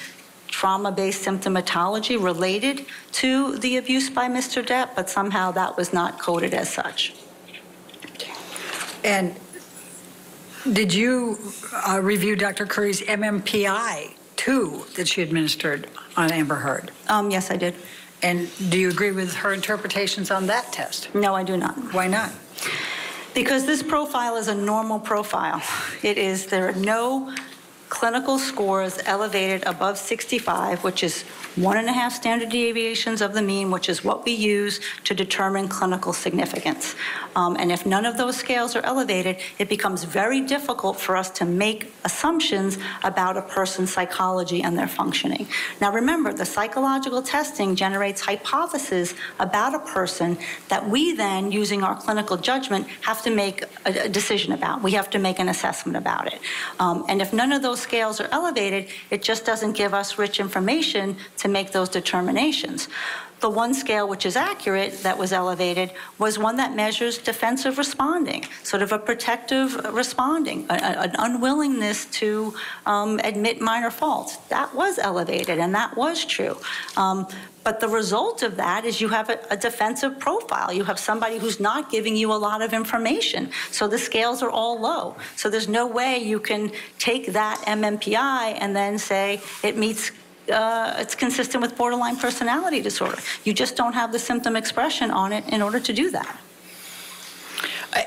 trauma-based symptomatology related to the abuse by Mr. Depp, but somehow that was not coded as such. And did you review Dr. Curry's MMPI, too, that she administered on Amber Heard? Yes, I did. And do you agree with her interpretations on that test? No, I do not. Why not? Because this profile is a normal profile. It is, there are no clinical scores elevated above 65, which is 1.5 standard deviations of the mean, which is what we use to determine clinical significance. And if none of those scales are elevated, it becomes very difficult for us to make assumptions about a person's psychology and their functioning. Now remember, the psychological testing generates hypotheses about a person that we then, using our clinical judgment, have to make a decision about. We have to make an assessment about it. And if none of those scales are elevated, it just doesn't give us rich information to make those determinations. The one scale which is accurate that was elevated was one that measures defensive responding, sort of a protective responding, an unwillingness to admit minor faults. That was elevated and that was true. But the result of that is you have a defensive profile. You have somebody who's not giving you a lot of information. So the scales are all low. So there's no way you can take that MMPI and then say it meets, it's consistent with borderline personality disorder. You just don't have the symptom expression on it in order to do that.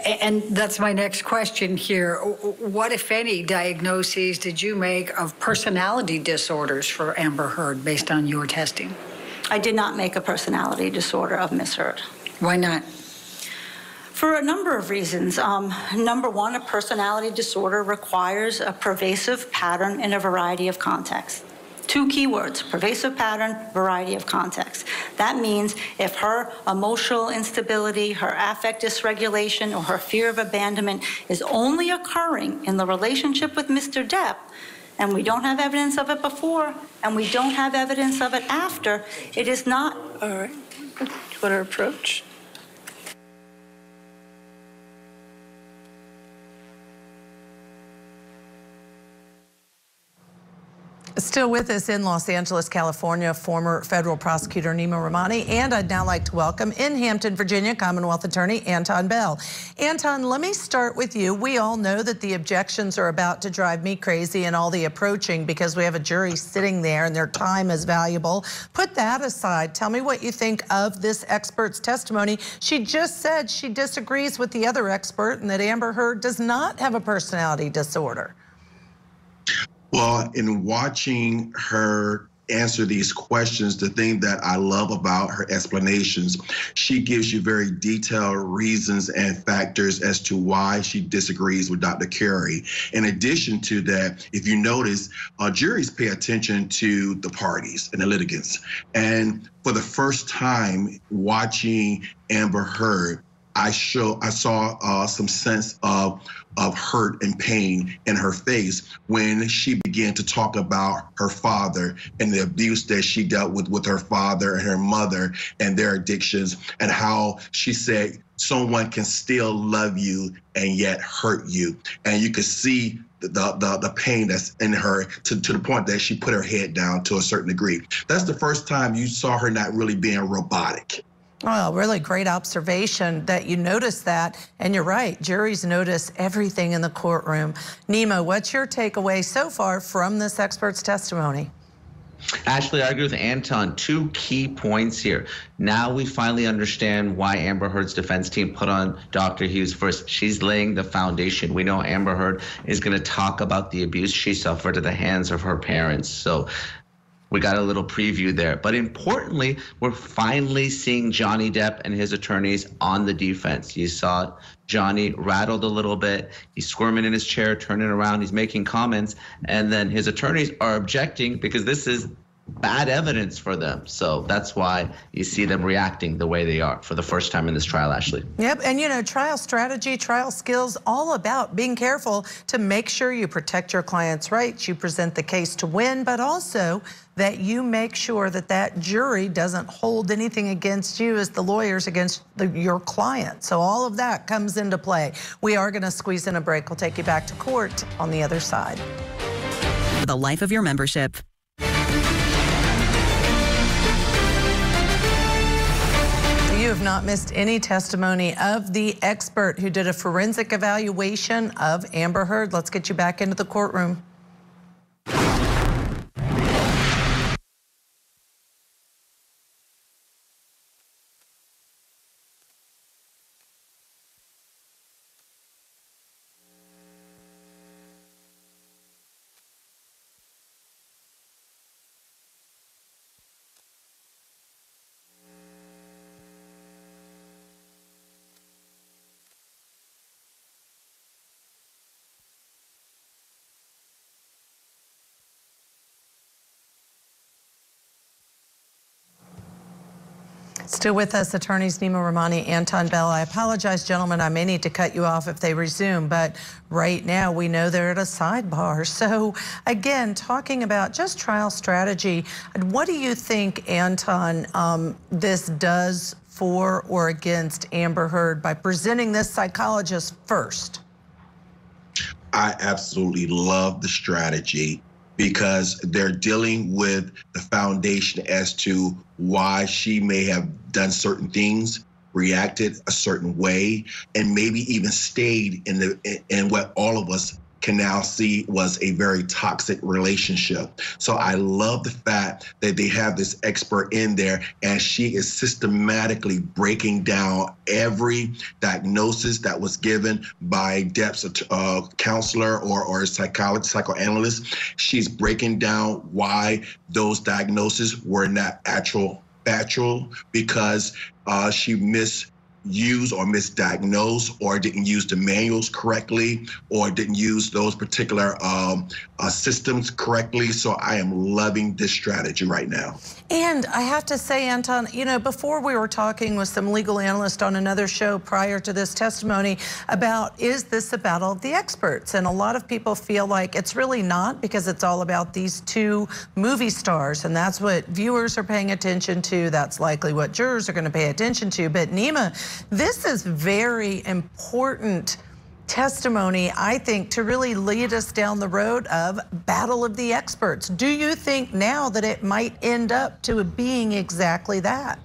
And that's my next question here. What, if any, diagnoses did you make of personality disorders for Amber Heard based on your testing? I did not make a personality disorder of Ms. Heard. Why not? For a number of reasons. Number one, a personality disorder requires a pervasive pattern in a variety of contexts. Two key words, pervasive pattern, variety of context. That means if her emotional instability, her affect dysregulation, or her fear of abandonment is only occurring in the relationship with Mr. Depp, and we don't have evidence of it before, and we don't have evidence of it after, it is not... All right. What our approach? Still with us in Los Angeles, California, former federal prosecutor Neama Rahmani, and I'd now like to welcome in Hampton, Virginia, Commonwealth Attorney Anton Bell. Anton, let me start with you. We all know that the objections are about to drive me crazy and all the approaching because we have a jury sitting there and their time is valuable. Put that aside. Tell me what you think of this expert's testimony. She just said she disagrees with the other expert and that Amber Heard does not have a personality disorder. Well, in watching her answer these questions, the thing that I love about her explanations, she gives you very detailed reasons and factors as to why she disagrees with Dr. Curry. In addition to that, if you notice, juries pay attention to the parties and the litigants. And for the first time watching Amber Heard, I saw some sense of hurt and pain in her face when she began to talk about her father and the abuse that she dealt with her father and her mother and their addictions, and how she said someone can still love you and yet hurt you. And you could see the pain that's in her to the point that she put her head down to a certain degree. That's the first time you saw her not really being robotic. Well, really great observation that you noticed that, and you're right, juries notice everything in the courtroom. Neama, what's your takeaway so far from this expert's testimony? Ashley, I agree with Anton. Two key points here. Now we finally understand why Amber Heard's defense team put on Dr. Hughes first. She's laying the foundation. We know Amber Heard is going to talk about the abuse she suffered at the hands of her parents. So we got a little preview there. But importantly, we're finally seeing Johnny Depp and his attorneys on the defense. You saw Johnny rattled a little bit. He's squirming in his chair, turning around. He's making comments. And then his attorneys are objecting because this is bad evidence for them. So that's why you see them reacting the way they are for the first time in this trial, Ashley. Yep. And, you know, trial strategy, trial skills, all about being careful to make sure you protect your client's rights, you present the case to win, but also that you make sure that that jury doesn't hold anything against you as the lawyers against your client. So all of that comes into play. We are going to squeeze in a break. We'll take you back to court on the other side. For the life of your membership. You have not missed any testimony of the expert who did a forensic evaluation of Amber Heard. Let's get you back into the courtroom. Still with us, attorneys Neama Rahmani, Anton Bell. I apologize, gentlemen, I may need to cut you off if they resume, but right now we know they're at a sidebar. So again, talking about just trial strategy, what do you think, Anton, this does for or against Amber Heard by presenting this psychologist first? I absolutely love the strategy, because they're dealing with the foundation as to why she may have done certain things, reacted a certain way, and maybe even stayed in what all of us can now see was a very toxic relationship. So I love the fact that they have this expert in there, and she is systematically breaking down every diagnosis that was given by Depp's counselor or psychologist, psychoanalyst. She's breaking down why those diagnoses were not factual, because she misused or misdiagnosed, or didn't use the manuals correctly, or didn't use those particular systems correctly. So I am loving this strategy right now. And I have to say, Anton, you know, before we were talking with some legal analyst on another show prior to this testimony about, is this a battle of the experts? And a lot of people feel like it's really not, because it's all about these two movie stars, and that's what viewers are paying attention to. That's likely what jurors are going to pay attention to. But Neama, this is very important testimony, I think, to really lead us down the road of battle of the experts. Do you think now that it might end up to being exactly that?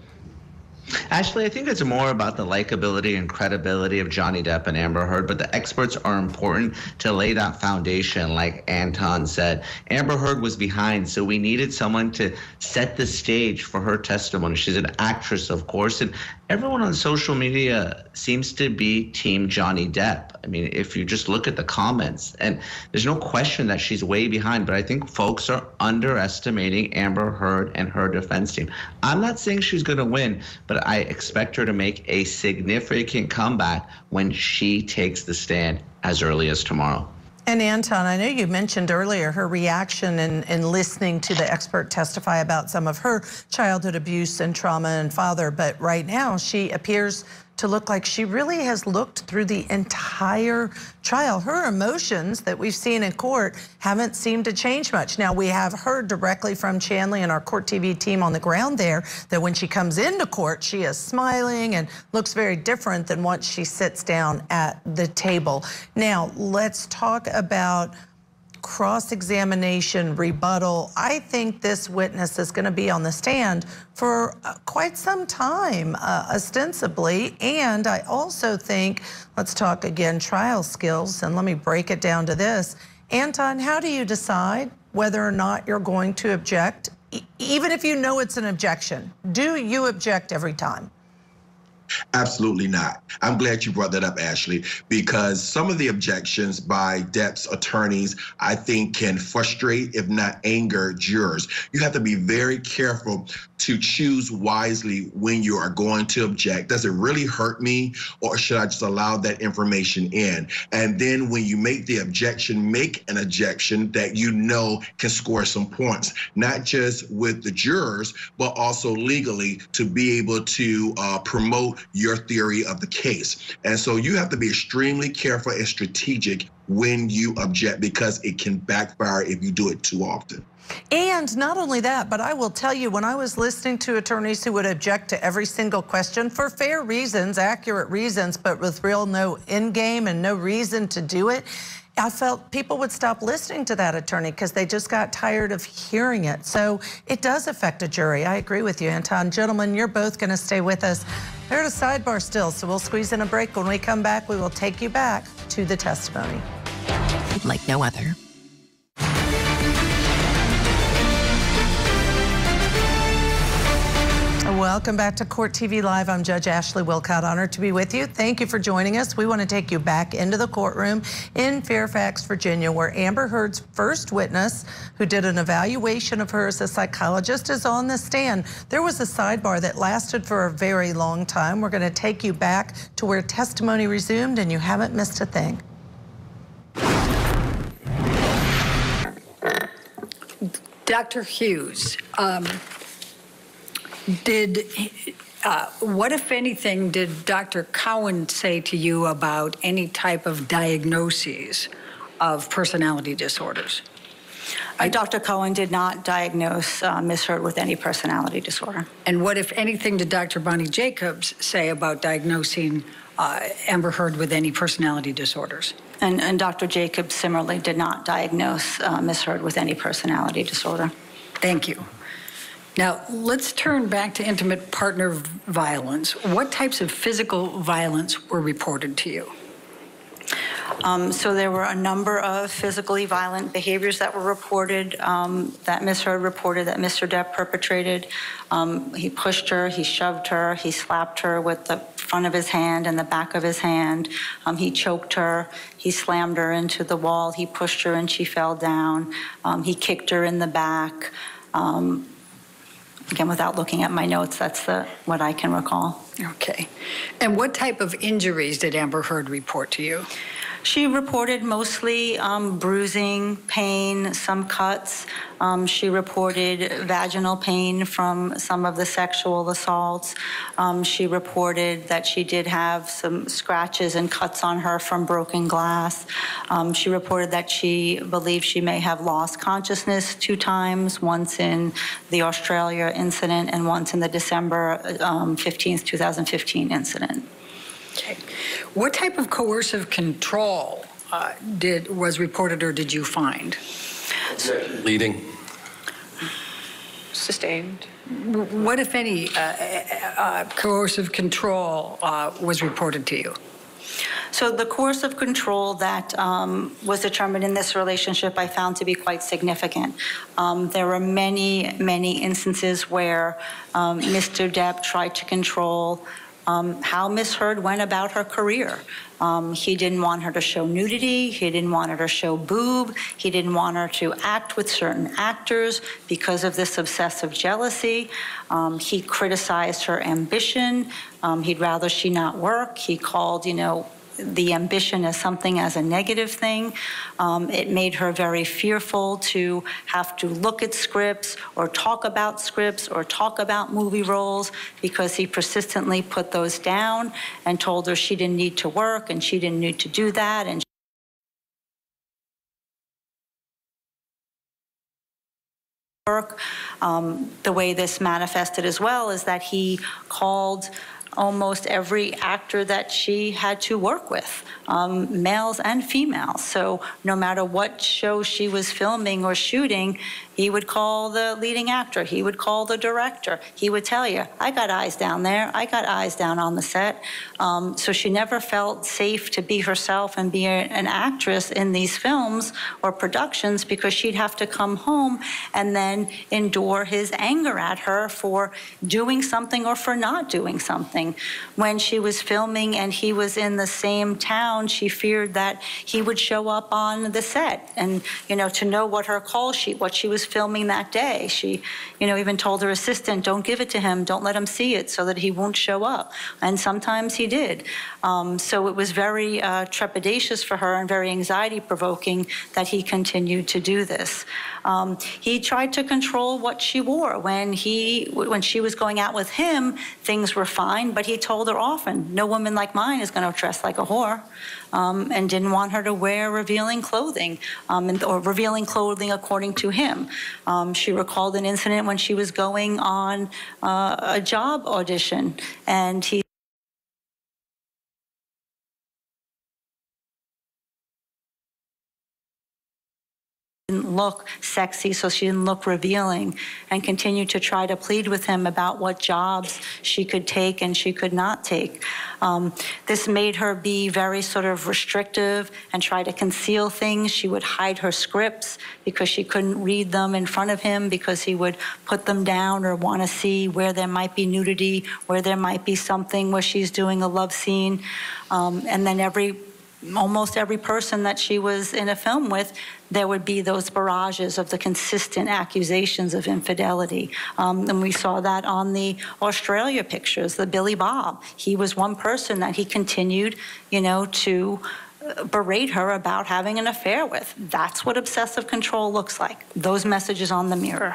Ashley, I think it's more about the likability and credibility of Johnny Depp and Amber Heard, but the experts are important to lay that foundation, like Anton said. Amber Heard was behind, so we needed someone to set the stage for her testimony. She's an actress, of course, and everyone on social media seems to be Team Johnny Depp. I mean, if you just look at the comments, and there's no question that she's way behind, but I think folks are underestimating Amber Heard and her defense team. I'm not saying she's going to win, but I expect her to make a significant comeback when she takes the stand as early as tomorrow. And Anton, I know you mentioned earlier her reaction and listening to the expert testify about some of her childhood abuse and trauma and father, but right now she appears to look like she really has looked through the entire trial. Her emotions that we've seen in court haven't seemed to change much. Now, we have heard directly from Chanley and our Court TV team on the ground there that when she comes into court, she is smiling and looks very different than once she sits down at the table. Now, let's talk about cross-examination, rebuttal. I think this witness is going to be on the stand for quite some time, ostensibly. And I also think, let's talk again trial skills, and let me break it down to this. Anton, how do you decide whether or not you're going to object, even if you know it's an objection? Do you object every time? Absolutely not. I'm glad you brought that up, Ashley, because some of the objections by Depp's attorneys, I think, can frustrate, if not anger, jurors. You have to be very careful to choose wisely when you are going to object. Does it really hurt me, or should I just allow that information in? And then when you make the objection, make an objection that you know can score some points, not just with the jurors, but also legally, to be able to promote your theory of the case. And so you have to be extremely careful and strategic when you object, because it can backfire if you do it too often. And not only that, but I will tell you, when I was listening to attorneys who would object to every single question for fair reasons, accurate reasons, but with real no end game and no reason to do it, I felt people would stop listening to that attorney because they just got tired of hearing it. So it does affect a jury. I agree with you, Anton. Gentlemen, you're both going to stay with us. They're at a sidebar still, so we'll squeeze in a break. When we come back, we will take you back to the testimony like no other. Welcome back to Court TV Live. I'm Judge Ashley Wilcott, honored to be with you. Thank you for joining us. We want to take you back into the courtroom in Fairfax, Virginia, where Amber Heard's first witness, who did an evaluation of her as a psychologist, is on the stand. There was a sidebar that lasted for a very long time. We're going to take you back to where testimony resumed, and you haven't missed a thing. Dr. Hughes, what, if anything, did Dr. Cohen say to you about any type of diagnoses of personality disorders? Dr. Cohen did not diagnose Ms. Heard with any personality disorder. And what, if anything, did Dr. Bonnie Jacobs say about diagnosing Amber Heard with any personality disorders? And Dr. Jacobs similarly did not diagnose Ms. Heard with any personality disorder. Thank you. Now, let's turn back to intimate partner violence. What types of physical violence were reported to you? So there were a number of physically violent behaviors that were reported, that Ms. Heard reported that Mr. Depp perpetrated. He pushed her, he shoved her, he slapped her with the front of his hand and the back of his hand. He choked her, he slammed her into the wall, he pushed her and she fell down. He kicked her in the back. Again, without looking at my notes, that's what I can recall. Okay. And what type of injuries did Amber Heard report to you? She reported mostly bruising, pain, some cuts. She reported vaginal pain from some of the sexual assaults. She reported that she did have some scratches and cuts on her from broken glass. She reported that she believed she may have lost consciousness 2 times, once in the Australia incident and once in the December 15th, 2015 incident. Okay. What type of coercive control was reported or did you find? Leading. Sustained. What, if any, coercive control was reported to you? So the coercive control that was determined in this relationship I found to be quite significant. There were many, many instances where Mr. Depp tried to control how Ms. Heard went about her career. He didn't want her to show nudity, he didn't want her to show boob, he didn't want her to act with certain actors because of this obsessive jealousy. He criticized her ambition, he'd rather she not work, he called, you know, the ambition as something as a negative thing. It made her very fearful to have to look at scripts or talk about scripts or talk about movie roles because he persistently put those down and told her she didn't need to work and she didn't need to do that. And the way this manifested as well is that he called almost every actor that she had to work with, males and females. So no matter what show she was filming or shooting, he would call the leading actor, he would call the director, he would tell you, I got eyes down there, I got eyes down on the set. So she never felt safe to be herself and be an actress in these films or productions, because she'd have to come home and then endure his anger at her for doing something or for not doing something. When she was filming and he was in the same town, she feared that he would show up on the set and, you know, to know what her call sheet, what she was filming that day. She, you know, even told her assistant, don't give it to him, don't let him see it so that he won't show up. And sometimes he did. So it was very trepidatious for her and very anxiety provoking that he continued to do this. He tried to control what she wore. When she was going out with him, things were fine, but he told her often, no woman like mine is going to dress like a whore, and didn't want her to wear revealing clothing, or revealing clothing according to him. She recalled an incident when she was going on a job audition, and he didn't look sexy, so she didn't look revealing, and continued to try to plead with him about what jobs she could take and she could not take. This made her be very sort of restrictive and try to conceal things. She would hide her scripts because she couldn't read them in front of him, because he would put them down or want to see where there might be nudity, where there might be something where she's doing a love scene. And then almost every person that she was in a film with, there would be those barrages of the consistent accusations of infidelity. And we saw that on the Australia pictures, the Billy Bob. He was one person that he continued, you know, to berate her about having an affair with. That's what obsessive control looks like, those messages on the mirror.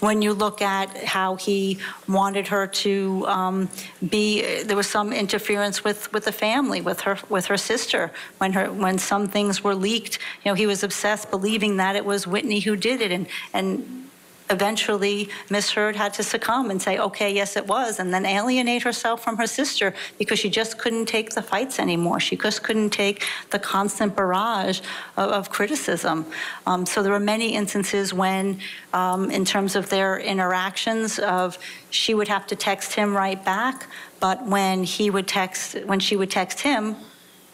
When you look at how he wanted her to there was some interference with the family, with her sister, when some things were leaked. You know, he was obsessed, believing that it was Whitney who did it, and eventually, Miss Heard had to succumb and say, okay, yes, it was, and then alienate herself from her sister because she just couldn't take the fights anymore. She just couldn't take the constant barrage of criticism. So there were many instances when, in terms of their interactions, she would have to text him right back, but when she would text him,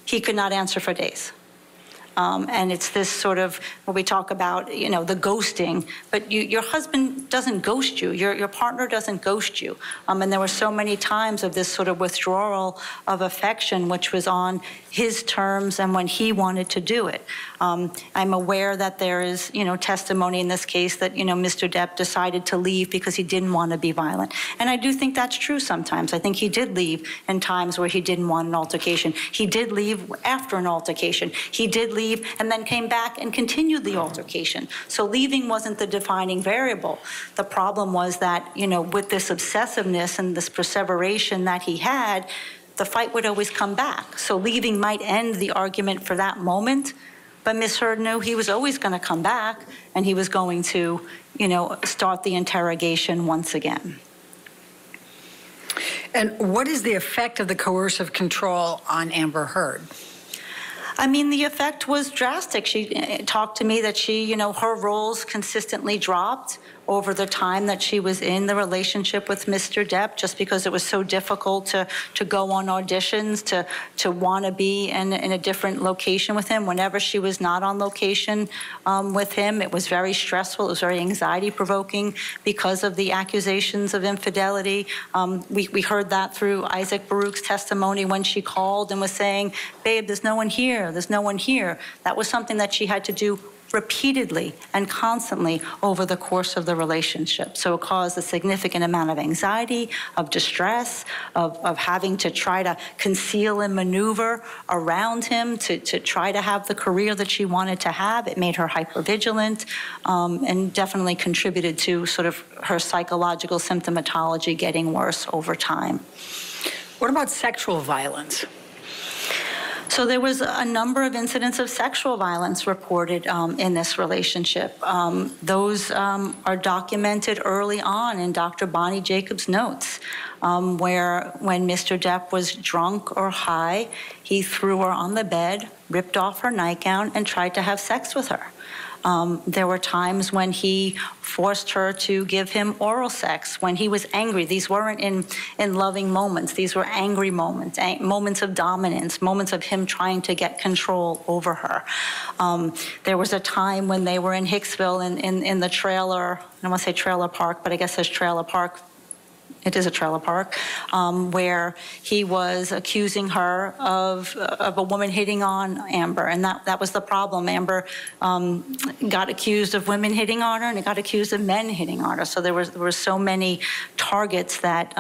he could not answer for days. And it's this sort of what we talk about, you know, the ghosting. But your husband doesn't ghost you. Your partner doesn't ghost you. And there were so many times of this sort of withdrawal of affection, which was on his terms and when he wanted to do it. I'm aware that there is, you know, testimony in this case that, you know, Mr. Depp decided to leave because he didn't want to be violent. And I do think that's true sometimes. I think he did leave in times where he didn't want an altercation. He did leave after an altercation. He did leave and then came back and continued the altercation. So leaving wasn't the defining variable. The problem was that, you know, with this obsessiveness and this perseveration that he had, the fight would always come back. So leaving might end the argument for that moment, but Miss Heard knew he was always going to come back, and he was going to, you know, start the interrogation once again. And what is the effect of the coercive control on Amber Heard? I mean, the effect was drastic. She talked to me that she, you know, her roles consistently dropped over the time that she was in the relationship with Mr. Depp, just because it was so difficult to go on auditions, to want to be in a different location with him. Whenever she was not on location with him, it was very stressful. It was very anxiety-provoking because of the accusations of infidelity. We heard that through Isaac Baruch's testimony when she called and was saying, babe, there's no one here, there's no one here. That was something that she had to do repeatedly and constantly over the course of the relationship. So it caused a significant amount of anxiety, of distress, of having to try to conceal and maneuver around him to try to have the career that she wanted to have. It made her hypervigilant, and definitely contributed to sort of her psychological symptomatology getting worse over time. What about sexual violence? So there was a number of incidents of sexual violence reported in this relationship. Those are documented early on in Dr. Bonnie Jacobs' notes, where when Mr. Depp was drunk or high, he threw her on the bed, ripped off her nightgown, and tried to have sex with her. There were times when he forced her to give him oral sex, when he was angry. These weren't in loving moments. These were angry moments, moments of dominance, moments of him trying to get control over her. There was a time when they were in Hicksville in the trailer, I don't want to say trailer park, but I guess there's trailer park. It is a trailer park, where he was accusing her of a woman hitting on Amber, and that was the problem. Amber got accused of women hitting on her, and it got accused of men hitting on her. So there were so many targets that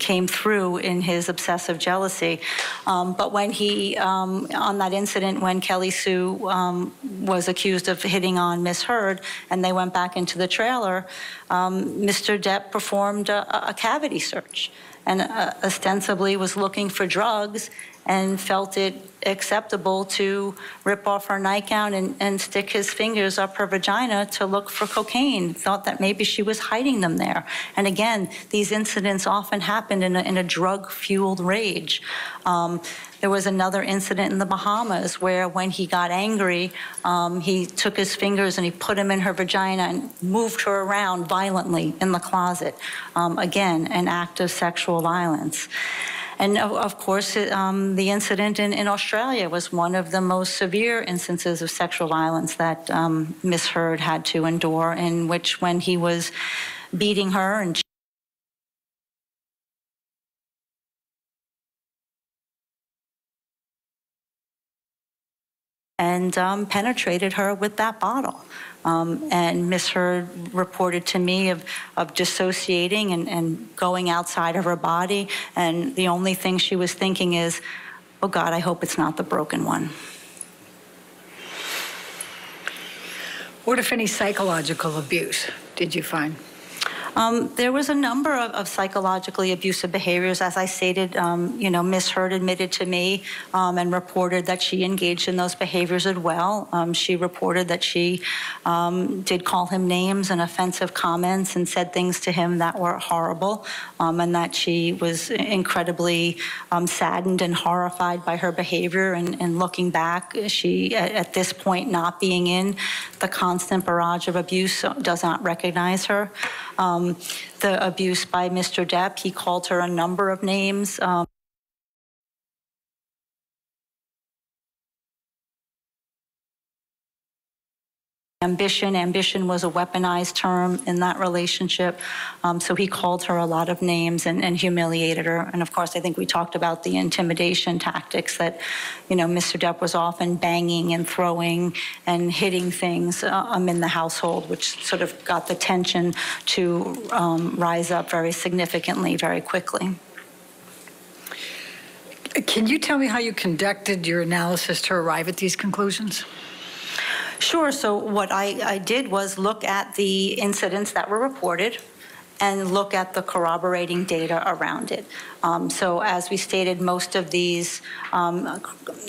came through in his obsessive jealousy. But when he, on that incident when Kelly Sue was accused of hitting on Miss Heard and they went back into the trailer, Mr. Depp performed a cavity search and ostensibly was looking for drugs and felt it acceptable to rip off her nightgown and stick his fingers up her vagina to look for cocaine, thought that maybe she was hiding them there. And again, these incidents often happened in a drug-fueled rage. There was another incident in the Bahamas where when he got angry, he took his fingers and he put them in her vagina and moved her around violently in the closet. Again, an act of sexual violence. And of course, the incident in Australia was one of the most severe instances of sexual violence that Miss Heard had to endure, in which when he was beating her and penetrated her with that bottle. And Miss Heard reported to me of dissociating and going outside of her body. And the only thing she was thinking is, oh God, I hope it's not the broken one. What, if any, psychological abuse did you find? There was a number of psychologically abusive behaviors. As I stated, you know, Miss Heard admitted to me and reported that she engaged in those behaviors as well. She reported that she did call him names and offensive comments and said things to him that were horrible, and that she was incredibly saddened and horrified by her behavior. And looking back, she, at this point, not being in the constant barrage of abuse, does not recognize her. The abuse by Mr. Depp, he called her a number of names. Ambition was a weaponized term in that relationship. So he called her a lot of names and humiliated her. And of course, I think we talked about the intimidation tactics that, you know, Mr. Depp was often banging and throwing and hitting things in the household, which sort of got the tension to rise up very significantly, very quickly. Can you tell me how you conducted your analysis to arrive at these conclusions? Sure. So what I did was look at the incidents that were reported and look at the corroborating data around it. So as we stated, most of these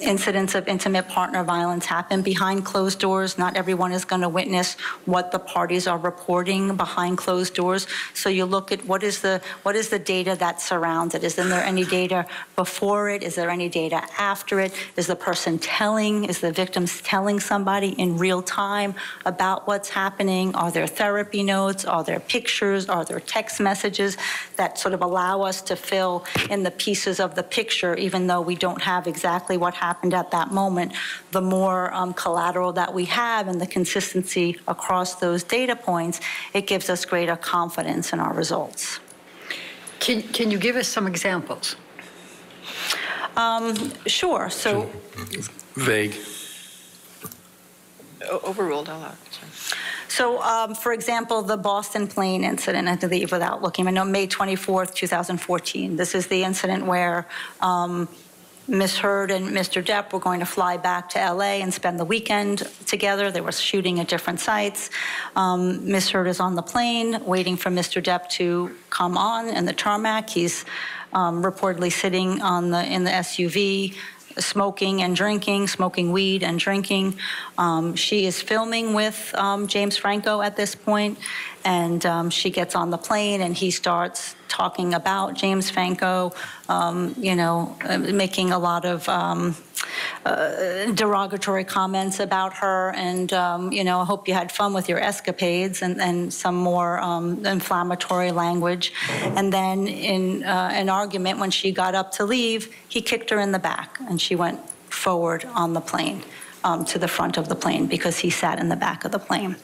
incidents of intimate partner violence happen behind closed doors. Not everyone is going to witness what the parties are reporting behind closed doors. So you look at what is the data that surrounds it. Isn't there any data before it? Is there any data after it? Is the person telling? Is the victim telling somebody in real time about what's happening? Are there therapy notes? Are there pictures? Are there text messages that sort of allow us to fill in the pieces of the picture, even though we don't have exactly what happened at that moment? The more collateral that we have and the consistency across those data points, it gives us greater confidence in our results. Can you give us some examples? Sure. So vague. Overruled. I'll allow. So, for example, the Boston plane incident, I believe, without looking, I know May 24th, 2014. This is the incident where Miss Heard and Mr. Depp were going to fly back to LA and spend the weekend together. They were shooting at different sites. Miss Heard is on the plane waiting for Mr. Depp to come on in the tarmac. He's reportedly sitting in the SUV. smoking and drinking, smoking weed and drinking. She is filming with James Franco at this point, and she gets on the plane and he starts talking about James Franco, you know, making a lot of derogatory comments about her, and, you know, I hope you had fun with your escapades, and some more inflammatory language. And then in an argument, when she got up to leave, he kicked her in the back and she went forward on the plane. To the front of the plane, because he sat in the back of the plane.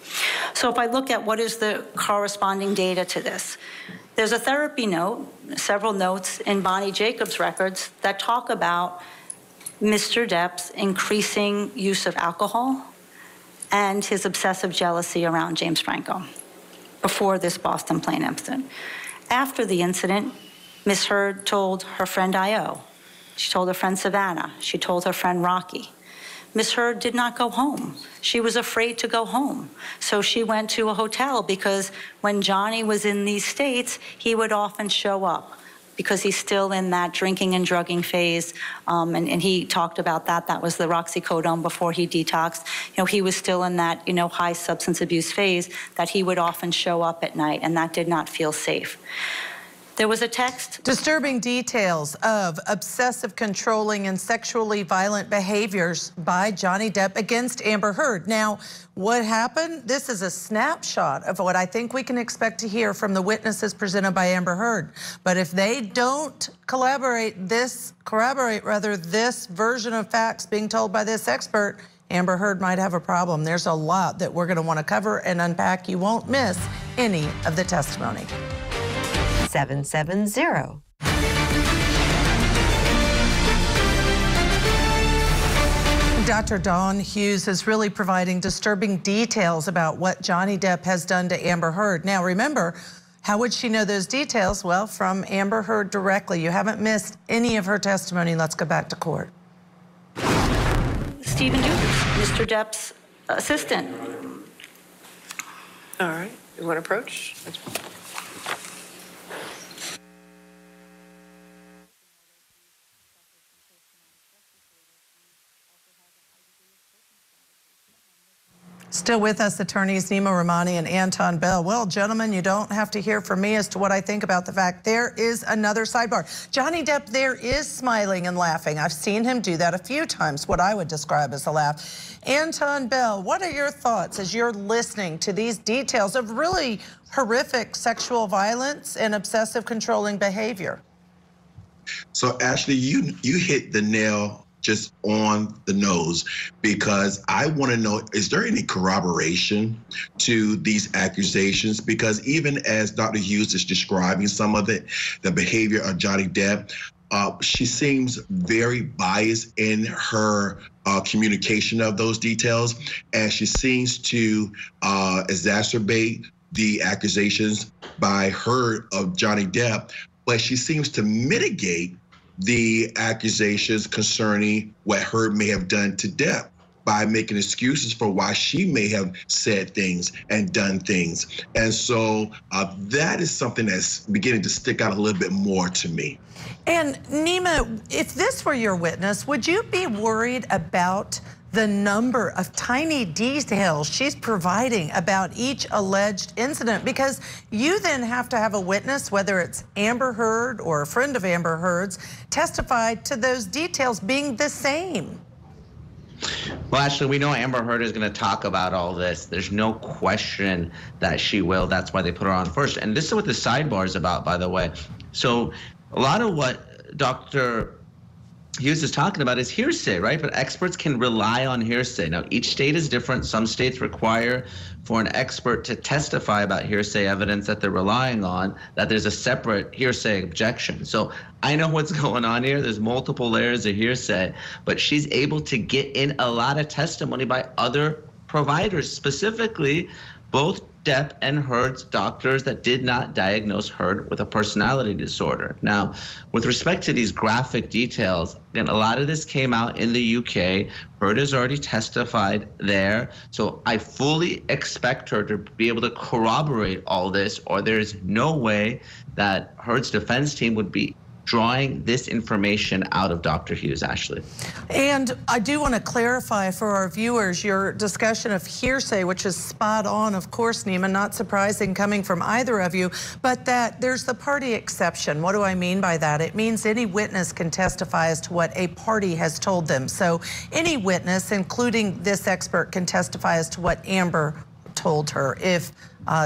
So if I look at what is the corresponding data to this, there's a therapy note, several notes in Bonnie Jacobs' records that talk about Mr. Depp's increasing use of alcohol and his obsessive jealousy around James Franco before this Boston plane incident. After the incident, Ms. Heard told her friend I.O., she told her friend Savannah, she told her friend Rocky. Ms. Heard did not go home. She was afraid to go home. So she went to a hotel, because when Johnny was in these states, he would often show up because he's still in that drinking and drugging phase. And he talked about that. That was the roxycodone before he detoxed. You know, he was still in that, you know, high substance abuse phase, that he would often show up at night, and that did not feel safe. There was a text. Disturbing details of obsessive, controlling, and sexually violent behaviors by Johnny Depp against Amber Heard. Now, what happened? This is a snapshot of what I think we can expect to hear from the witnesses presented by Amber Heard. But if they don't corroborate this version of facts being told by this expert, Amber Heard might have a problem. There's a lot that we're going to want to cover and unpack. You won't miss any of the testimony. 770. Dr. Dawn Hughes is really providing disturbing details about what Johnny Depp has done to Amber Heard. Now, remember, how would she know those details? Well, from Amber Heard directly. You haven't missed any of her testimony. Let's go back to court. Stephen Dukes, Mr. Depp's assistant. All right. You want to approach? Still with us, attorneys Neama Rahmani and Anton Bell. Well, gentlemen, you don't have to hear from me as to what I think about the fact there is another sidebar. Johnny Depp there is smiling and laughing. I've seen him do that a few times, what I would describe as a laugh. Anton Bell, what are your thoughts as you're listening to these details of really horrific sexual violence and obsessive controlling behavior? So, Ashley, you hit the nail just on the nose, because I want to know, is there any corroboration to these accusations? Because even as Dr. Hughes is describing some of it, the behavior of Johnny Depp, she seems very biased in her communication of those details, and she seems to exacerbate the accusations by her of Johnny Depp, but she seems to mitigate the accusations concerning what Heard may have done to Depp by making excuses for why she may have said things and done things. And so that is something that's beginning to stick out a little bit more to me. And Neema, if this were your witness, would you be worried about the number of tiny details she's providing about each alleged incident? Because you then have to have a witness, whether it's Amber Heard or a friend of Amber Heard's, testify to those details being the same. Well, actually, we know Amber Heard is going to talk about all this. There's no question that she will. That's why they put her on first. And this is what the sidebar is about, by the way. So a lot of what Dr. Hughes is talking about is hearsay, right? But experts can rely on hearsay. Now, each state is different. Some states require for an expert to testify about hearsay evidence that they're relying on, that there's a separate hearsay objection. So I know what's going on here. There's multiple layers of hearsay, but she's able to get in a lot of testimony by other providers, specifically both Depp and Heard's doctors that did not diagnose Heard with a personality disorder. Now, with respect to these graphic details, and a lot of this came out in the UK. Heard has already testified there. So I fully expect her to be able to corroborate all this, or there is no way that Heard's defense team would be drawing this information out of Dr. Hughes, Ashley. And I do want to clarify for our viewers your discussion of hearsay, which is spot on, of course, Neema, not surprising coming from either of you, but that there's the party exception. What do I mean by that? It means any witness can testify as to what a party has told them. So any witness, including this expert, can testify as to what Amber told her. If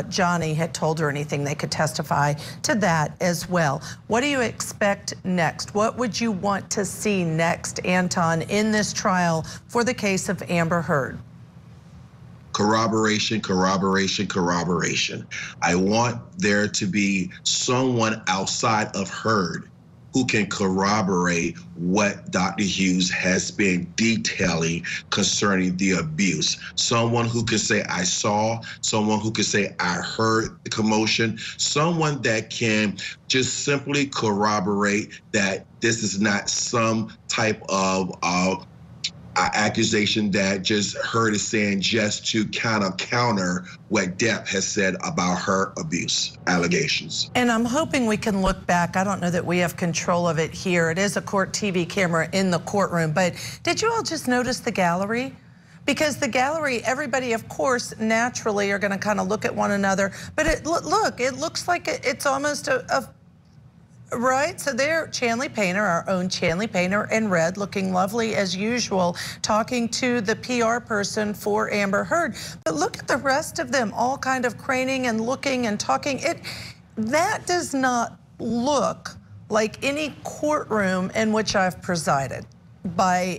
Johnny had told her anything, they could testify to that as well. What do you expect next? What would you want to see next, Anton, in this trial for the case of Amber Heard? Corroboration, corroboration, corroboration. I want there to be someone outside of Heard who can corroborate what Dr. Hughes has been detailing concerning the abuse. Someone who could say, I saw, someone who could say, I heard the commotion, someone that can just simply corroborate that this is not some type of accusation that just Heard is saying just to kind of counter what Depp has said about her abuse allegations. And I'm hoping we can look back. I don't know that we have control of it here. It is a COURT TV camera in the courtroom, but did you all just notice the gallery? Because the gallery, everybody, of course, naturally are going to kind of look at one another, but it, look, it looks like it's almost a right, so there, Chanley Painter, our own Chanley Painter in red, looking lovely as usual, talking to the PR person for Amber Heard. But look at the rest of them, all kind of craning and looking and talking. That does not look like any courtroom in which I've presided.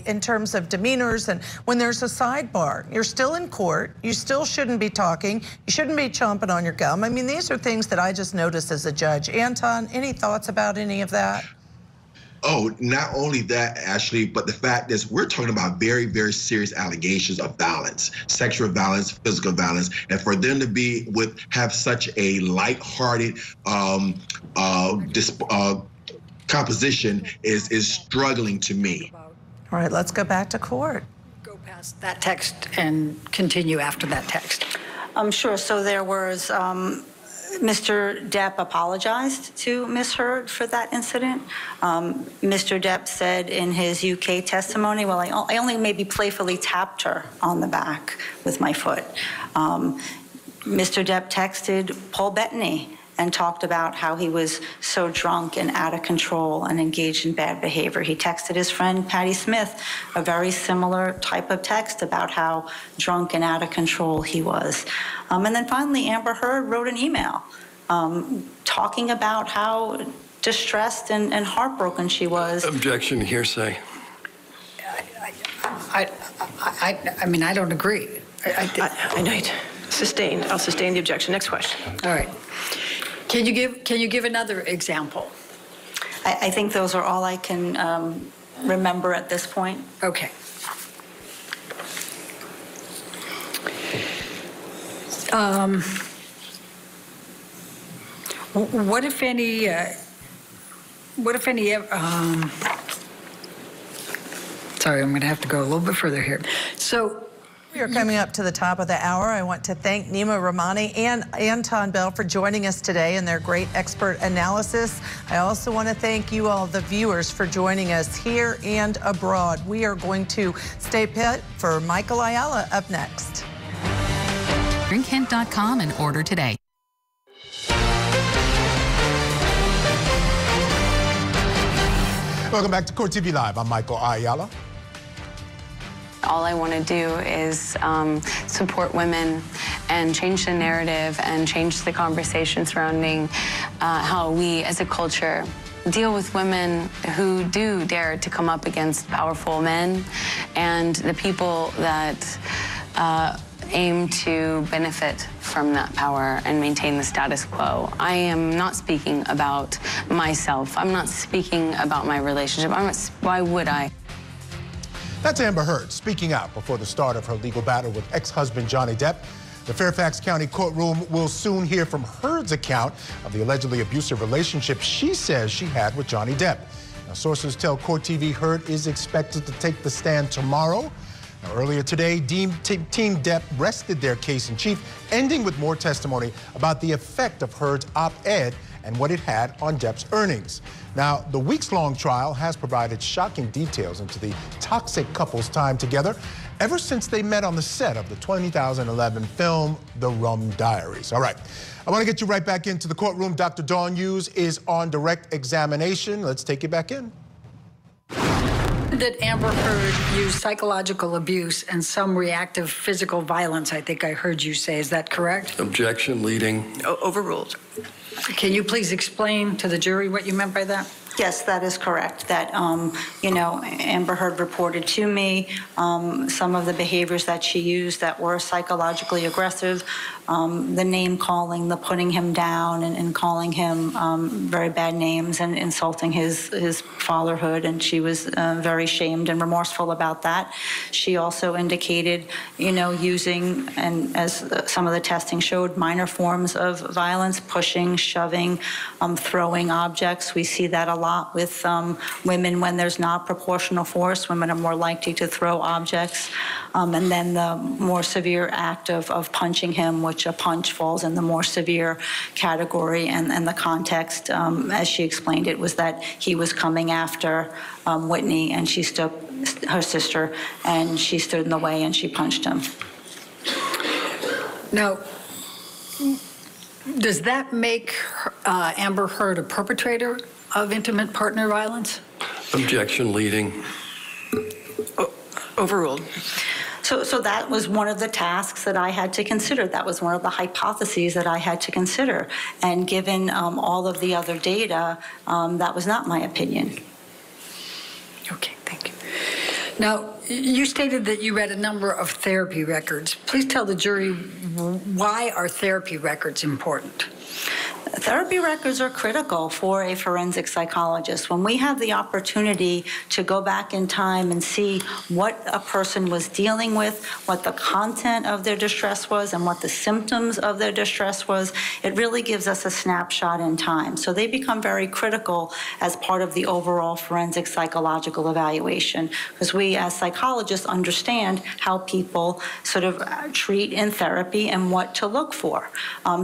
In terms of demeanors, and when there's a sidebar, you're still in court, you still shouldn't be talking, you shouldn't be chomping on your gum. I mean, these are things that I just noticed as a judge. Anton, any thoughts about any of that? Oh, not only that, Ashley, but the fact is we're talking about very, very serious allegations of violence, sexual violence, physical violence, and for them to be have such a lighthearted composition is struggling to me. All right, let's go back to court. Go past that text and continue after that text. Sure. So there was Mr. Depp apologized to Ms. Heard for that incident. Mr. Depp said in his UK testimony, well, I only maybe playfully tapped her on the back with my foot. Mr. Depp texted Paul Bettany and talked about how he was so drunk and out of control and engaged in bad behavior. He texted his friend Patty Smith a very similar type of text about how drunk and out of control he was. And then finally, Amber Heard wrote an email talking about how distressed and heartbroken she was. Objection, hearsay. I mean, I don't agree. I know you do. Sustained. I'll sustain the objection. Next question. All right. Can you give another example? I think those are all I can remember at this point. Okay. What if any sorry, I'm going to have to go a little bit further here. So we are coming up to the top of the hour. I want to thank Neama Rahmani and Anton Bell for joining us today and their great expert analysis. I also want to thank you all, the viewers, for joining us here and abroad. We are going to stay put for Michael Ayala up next. DrinkHint.com and order today. Welcome back to COURT TV Live. I'm Michael Ayala. All I want to do is support women and change the narrative and change the conversation surrounding how we as a culture deal with women who do dare to come up against powerful men and the people that aim to benefit from that power and maintain the status quo. I am not speaking about myself. I'm not speaking about my relationship. Why would I? That's Amber Heard speaking out before the start of her legal battle with ex-husband Johnny Depp. The Fairfax County courtroom will soon hear from Heard's account of the allegedly abusive relationship she says she had with Johnny Depp. Now, sources tell COURT TV Heard is expected to take the stand tomorrow. Now, earlier today, Team Depp rested their case in chief, ending with more testimony about the effect of Heard's op-ed and what it had on Depp's earnings. Now, the weeks-long trial has provided shocking details into the toxic couple's time together ever since they met on the set of the 2011 film, The Rum Diaries. All right, I want to get you right back into the courtroom. Dr. Dawn Hughes is on direct examination. Let's take you back in. That Amber Heard used psychological abuse and some reactive physical violence, I think I heard you say. Is that correct? Objection, leading. Overruled. Can you please explain to the jury what you meant by that? Yes, that is correct. That, you know, Amber Heard reported to me some of the behaviors that she used that were psychologically aggressive, the name calling, the putting him down and calling him very bad names and insulting his fatherhood, and she was very shamed and remorseful about that. She also indicated, you know, using, and as some of the testing showed, minor forms of violence, pushing, shoving, throwing objects. We see that a lot. With women when there's not proportional force. Women are more likely to throw objects. And then the more severe act of punching him, which a punch falls in the more severe category. And the context, as she explained it, was that he was coming after Whitney, and she stood, her sister, and she stood in the way and she punched him. Now, does that make Amber Heard a perpetrator of intimate partner violence? Objection, leading. Overruled. So that was one of the tasks that I had to consider. That was one of the hypotheses that I had to consider. And given all of the other data, that was not my opinion. Okay, thank you. Now, you stated that you read a number of therapy records. Please tell the jury, why are therapy records important? Therapy records are critical for a forensic psychologist. When we have the opportunity to go back in time and see what a person was dealing with, what the content of their distress was, and what the symptoms of their distress was, it really gives us a snapshot in time. So they become very critical as part of the overall forensic psychological evaluation, because we as psychologists understand how people sort of treat in therapy and what to look for.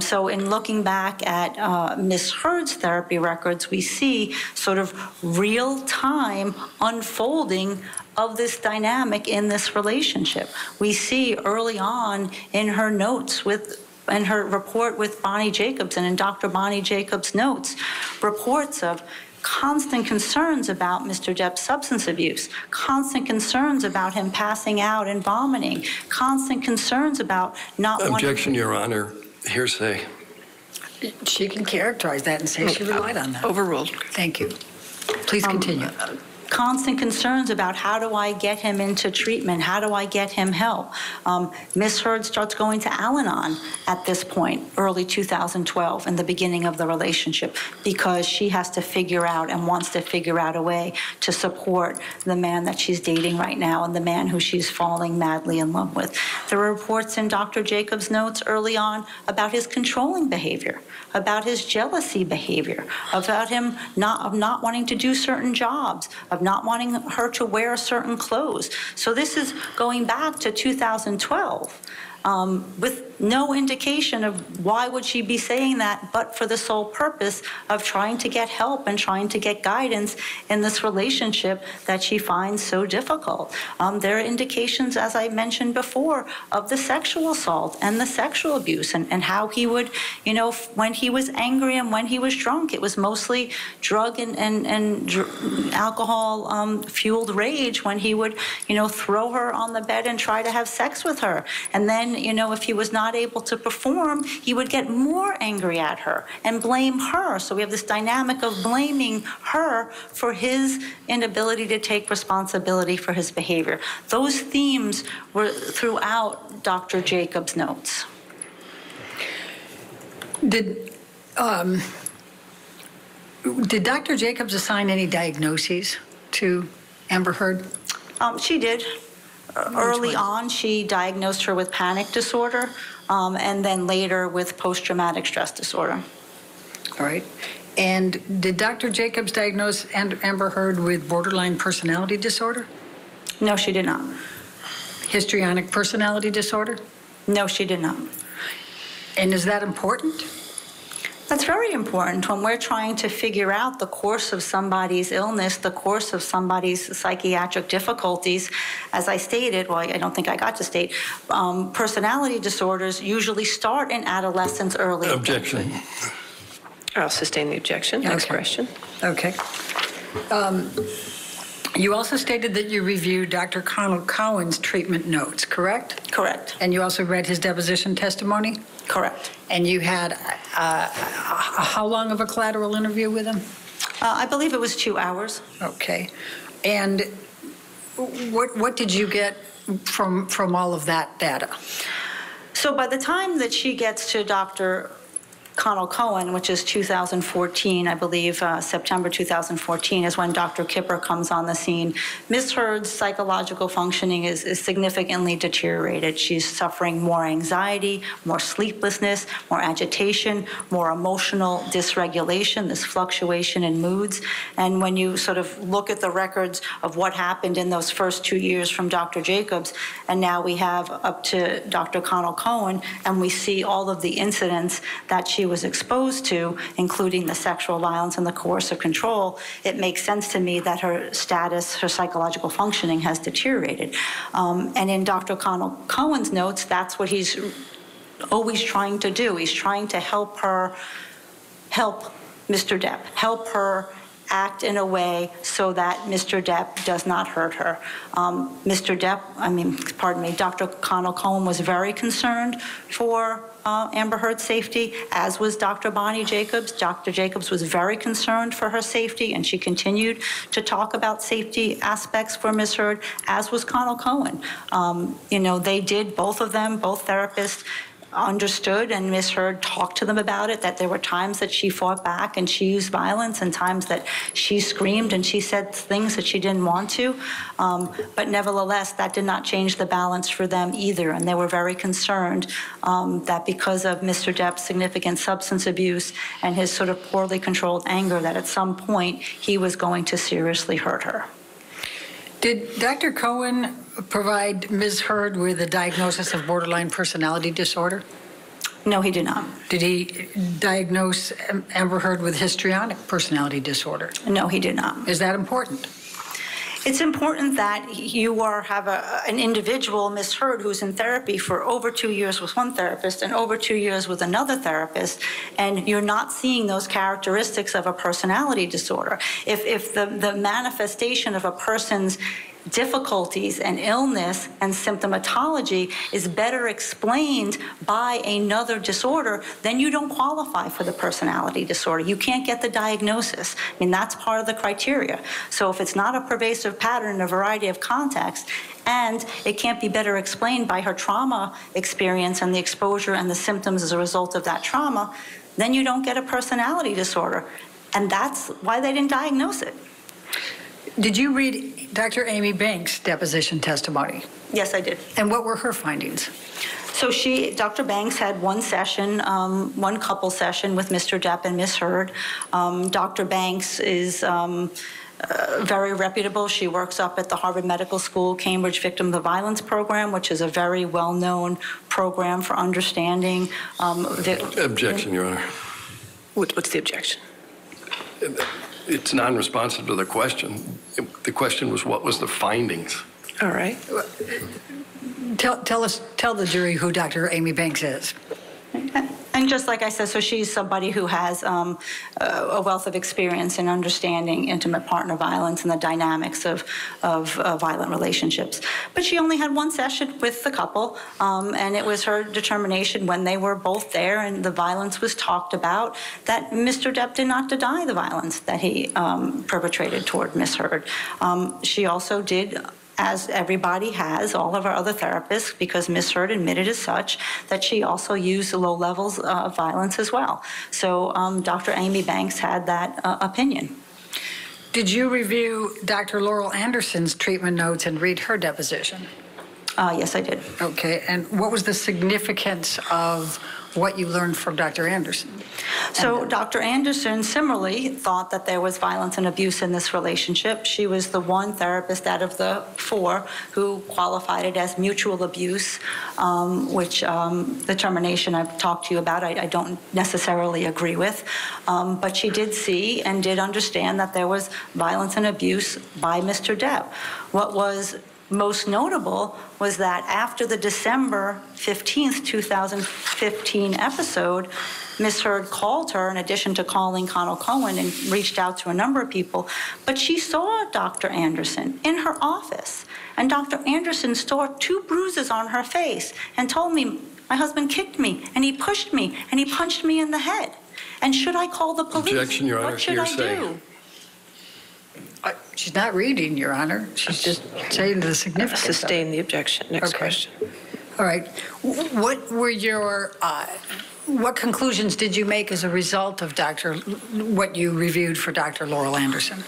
So in looking back at Ms. Heard's therapy records, we see sort of real-time unfolding of this dynamic in this relationship. We see early on in her notes with, in her report with Bonnie Jacobs and in Dr. Bonnie Jacobs' notes, reports of constant concerns about Mr. Depp's substance abuse, constant concerns about him passing out and vomiting, constant concerns about not— Objection, Your Honor. Hearsay. She can characterize that and say she relied on that. Overruled. Thank you. Please continue. Constant concerns about how do I get him into treatment? How do I get him help? Ms. Heard starts going to Al-Anon at this point, early 2012, in the beginning of the relationship, because she has to figure out and wants to figure out a way to support the man that she's dating right now and the man who she's falling madly in love with. There were reports in Dr. Jacobs' notes early on about his controlling behavior, about his jealousy behavior, about him not wanting to do certain jobs, of not wanting her to wear certain clothes. So this is going back to 2012 with no indication of why would she be saying that, but for the sole purpose of trying to get help and trying to get guidance in this relationship that she finds so difficult. There are indications, as I mentioned before, of the sexual assault and the sexual abuse and how he would, you know, when he was angry and when he was drunk, it was mostly drug and alcohol fueled rage when he would, you know, throw her on the bed and try to have sex with her. And then, you know, if he was not able to perform, he would get more angry at her and blame her. So we have this dynamic of blaming her for his inability to take responsibility for his behavior. Those themes were throughout Dr. Jacobs' notes. Did Dr. Jacobs assign any diagnoses to Amber Heard? She did. Early on, she diagnosed her with panic disorder, and then later with post-traumatic stress disorder. All right. And did Dr. Jacobs diagnose Amber Heard with borderline personality disorder? No, she did not. Histrionic personality disorder? No, she did not. And is that important? That's very important when we're trying to figure out the course of somebody's illness, the course of somebody's psychiatric difficulties. As I stated, well, I don't think I got to state, personality disorders usually start in adolescence early. Objection. I'll sustain the objection. Next question. Okay. You also stated that you reviewed Dr. Connell Cohen's treatment notes, correct? Correct. And you also read his deposition testimony? Correct. And you had how long of a collateral interview with him? I believe it was 2 hours. Okay. And what did you get from all of that data? So by the time that she gets to Dr. Connell Cohen, which is 2014, I believe, September 2014 is when Dr. Kipper comes on the scene. Ms. Heard's psychological functioning is significantly deteriorated. She's suffering more anxiety, more sleeplessness, more agitation, more emotional dysregulation, this fluctuation in moods. And when you sort of look at the records of what happened in those first 2 years from Dr. Jacobs, and now we have up to Dr. Connell Cohen, and we see all of the incidents that she was exposed to, including the sexual violence and the coercive control, it makes sense to me that her status, her psychological functioning has deteriorated. And in Dr. Connell Cohen's notes, that's what he's always trying to do. He's trying to help her, help Mr. Depp, help her act in a way so that Mr. Depp does not hurt her. Dr. Connell Cohen was very concerned for Amber Heard's safety, as was Dr. Bonnie Jacobs. Dr. Jacobs was very concerned for her safety, and she continued to talk about safety aspects for Ms. Heard, as was Connell Cohen. You know, they did, both of them, both therapists, understood, and Ms. Heard talked to them about it, that there were times that she fought back and she used violence and times that she screamed and she said things that she didn't want to. But nevertheless, that did not change the balance for them either. And they were very concerned that because of Mr. Depp's significant substance abuse and his sort of poorly controlled anger, that at some point he was going to seriously hurt her. Did Dr. Cohen provide Ms. Heard with a diagnosis of borderline personality disorder? No, he did not. Did he diagnose Amber Heard with histrionic personality disorder? No, he did not. Is that important? It's important that you have an individual, Ms. Heard, who's in therapy for over 2 years with one therapist and over 2 years with another therapist, and you're not seeing those characteristics of a personality disorder. If the manifestation of a person's difficulties and illness and symptomatology is better explained by another disorder, then you don't qualify for the personality disorder. You can't get the diagnosis. I mean, that's part of the criteria. So if it's not a pervasive pattern in a variety of contexts, and it can't be better explained by her trauma experience and the exposure and the symptoms as a result of that trauma, then you don't get a personality disorder. And that's why they didn't diagnose it. Did you read Dr. Amy Banks' deposition testimony? Yes, I did. And what were her findings? So Dr. Banks had one session, one couple session with Mr. Depp and Ms. Heard. Dr. Banks is very reputable. She works up at the Harvard Medical School Cambridge Victim of Violence Program, which is a very well-known program for understanding. Objection, Your Honor. What's the objection? It's non-responsive to the question. The question was, what was the findings? All right. Tell the jury who Dr. Amy Banks is. And just like I said, so she's somebody who has a wealth of experience in understanding intimate partner violence and the dynamics of violent relationships. But she only had one session with the couple, and it was her determination when they were both there and the violence was talked about that Mr. Depp did not deny the violence that he perpetrated toward Ms. Heard. She also did, as everybody has, all of our other therapists, because Ms. Heard admitted as such, that she also used low levels of violence as well. So Dr. Amy Banks had that opinion. Did you review Dr. Laurel Anderson's treatment notes and read her deposition? Yes, I did. Okay, and what was the significance of what you learned from Dr. Anderson. So Dr. Anderson similarly thought that there was violence and abuse in this relationship. She was the one therapist out of the four who qualified it as mutual abuse, which the termination I've talked to you about, I don't necessarily agree with. But she did see and did understand that there was violence and abuse by Mr. Depp. What was most notable was that after the December 15th, 2015 episode, Ms. Heard called her, in addition to calling Connell Cohen, and reached out to a number of people. But she saw Dr. Anderson in her office, and Dr. Anderson saw 2 bruises on her face and told me, my husband kicked me, and he pushed me, and he punched me in the head. And should I call the police? Objection, Your Honor. What should I do? She's not reading, Your Honor. She's just saying the significance. Sustain the objection. Next question. All right. What were your, what conclusions did you make as a result of what you reviewed for Dr. Laurel Anderson?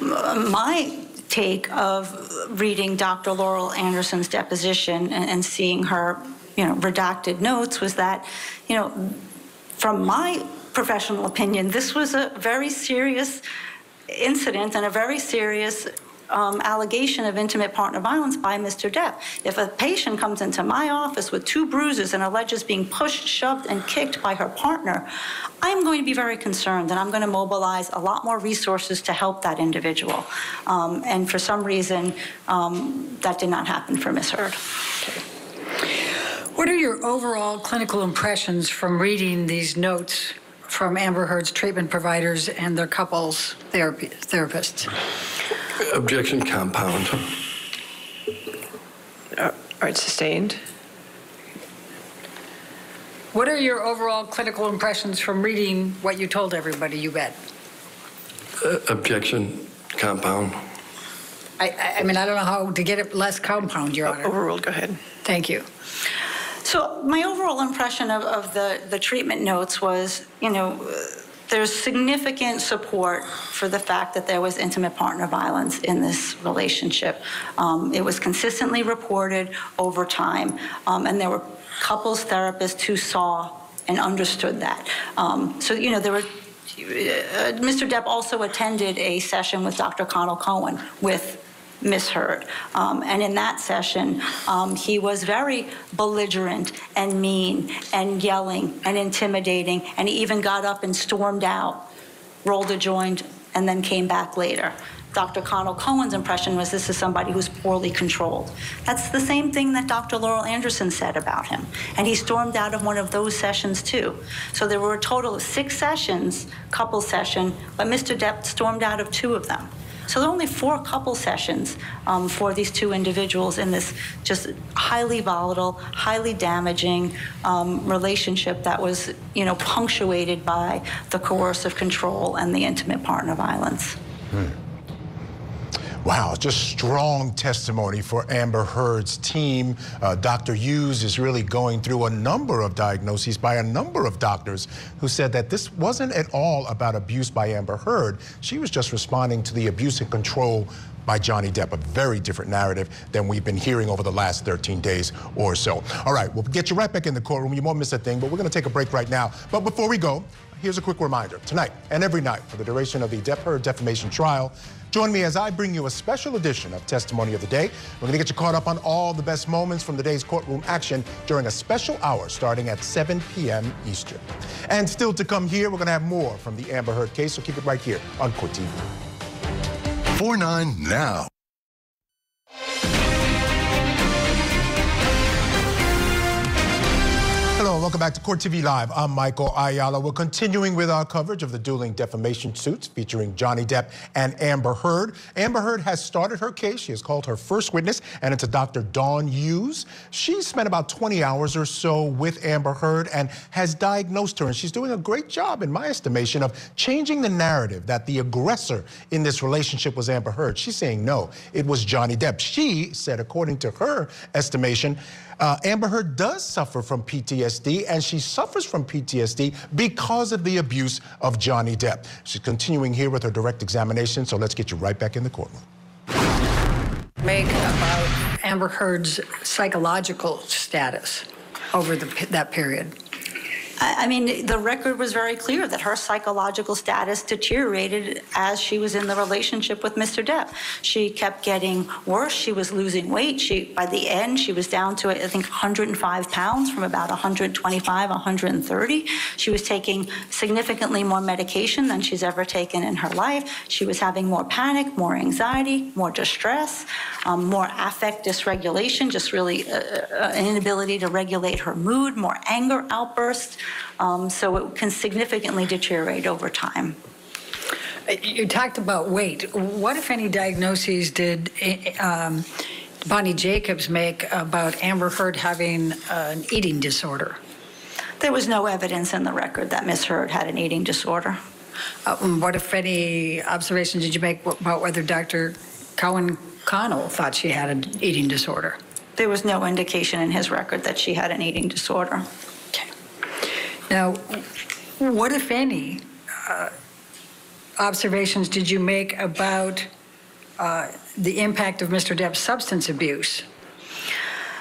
My take of reading Dr. Laurel Anderson's deposition and seeing her, redacted notes was that, from my professional opinion, this was a very serious incident and a very serious allegation of intimate partner violence by Mr. Depp. If a patient comes into my office with 2 bruises and alleges being pushed, shoved, and kicked by her partner, I'm going to be very concerned, and I'm going to mobilize a lot more resources to help that individual. And for some reason, that did not happen for Ms. Heard. What are your overall clinical impressions from reading these notes from Amber Heard's treatment providers and their couples therapists? Objection compound. All right, sustained. What are your overall clinical impressions from reading what you told everybody you read? Objection compound. I mean, I don't know how to get it less compound, Your Honor. Overruled, go ahead. Thank you. So my overall impression of the treatment notes was, there's significant support for the fact that there was intimate partner violence in this relationship. It was consistently reported over time, and there were couples therapists who saw and understood that. So, there were, Mr. Depp also attended a session with Dr. Connell Cohen with Ms. Heard. And in that session, he was very belligerent and mean and yelling and intimidating, and he even got up and stormed out, rolled a joint, and then came back later. Dr. Connell Cohen's impression was this is somebody who's poorly controlled. That's the same thing that Dr. Laurel Anderson said about him. And he stormed out of one of those sessions too. So there were a total of 6 sessions, couple session, but Mr. Depp stormed out of 2 of them. So there are only 4 couple sessions for these 2 individuals in this just highly volatile, highly damaging relationship that was, punctuated by the coercive control and the intimate partner violence. Wow, just strong testimony for Amber Heard's team. Dr. Hughes is really going through a number of diagnoses by a number of doctors who said that this wasn't at all about abuse by Amber Heard. She was just responding to the abuse and control by Johnny Depp, a very different narrative than we've been hearing over the last 13 days or so. All right, we'll get you right back in the courtroom. You won't miss a thing, but we're gonna take a break right now. But before we go, here's a quick reminder. Tonight and every night for the duration of the Depp Heard defamation trial, join me as I bring you a special edition of Testimony of the Day. We're going to get you caught up on all the best moments from the day's courtroom action during a special hour starting at 7 p.m. Eastern. And still to come here, we're going to have more from the Amber Heard case, so keep it right here on COURT TV. 4-9 now. Hello, welcome back to COURT TV Live. I'm Michael Ayala. We're continuing with our coverage of the dueling defamation suits featuring Johnny Depp and Amber Heard. Amber Heard has started her case. She has called her first witness, and it's a Dr. Dawn Hughes. She spent about 20 hours or so with Amber Heard and has diagnosed her, and she's doing a great job, in my estimation, of changing the narrative that the aggressor in this relationship was Amber Heard. She's saying, no, it was Johnny Depp. She said, according to her estimation, Amber Heard does suffer from PTSD, and she suffers from PTSD because of the abuse of Johnny Depp. She's continuing here with her direct examination, so let's get you right back in the courtroom. Make about Amber Heard's psychological status. over that period? I mean, the record was very clear that her psychological status deteriorated as she was in the relationship with Mr. Depp. She kept getting worse. She was losing weight. By the end, she was down to, I think, 105 pounds from about 125, 130. She was taking significantly more medication than she's ever taken in her life. She was having more panic, more anxiety, more distress, more affect dysregulation, just really an inability to regulate her mood, more anger outbursts. So it can significantly deteriorate over time. You talked about weight. What, if any, diagnoses did Bonnie Jacobs make about Amber Heard having an eating disorder? There was no evidence in the record that Ms. Heard had an eating disorder. What, if any, observations did you make about whether Dr. Cohen thought she had an eating disorder? There was no indication in his record that she had an eating disorder. Now, what, if any, observations did you make about the impact of Mr. Depp's substance abuse?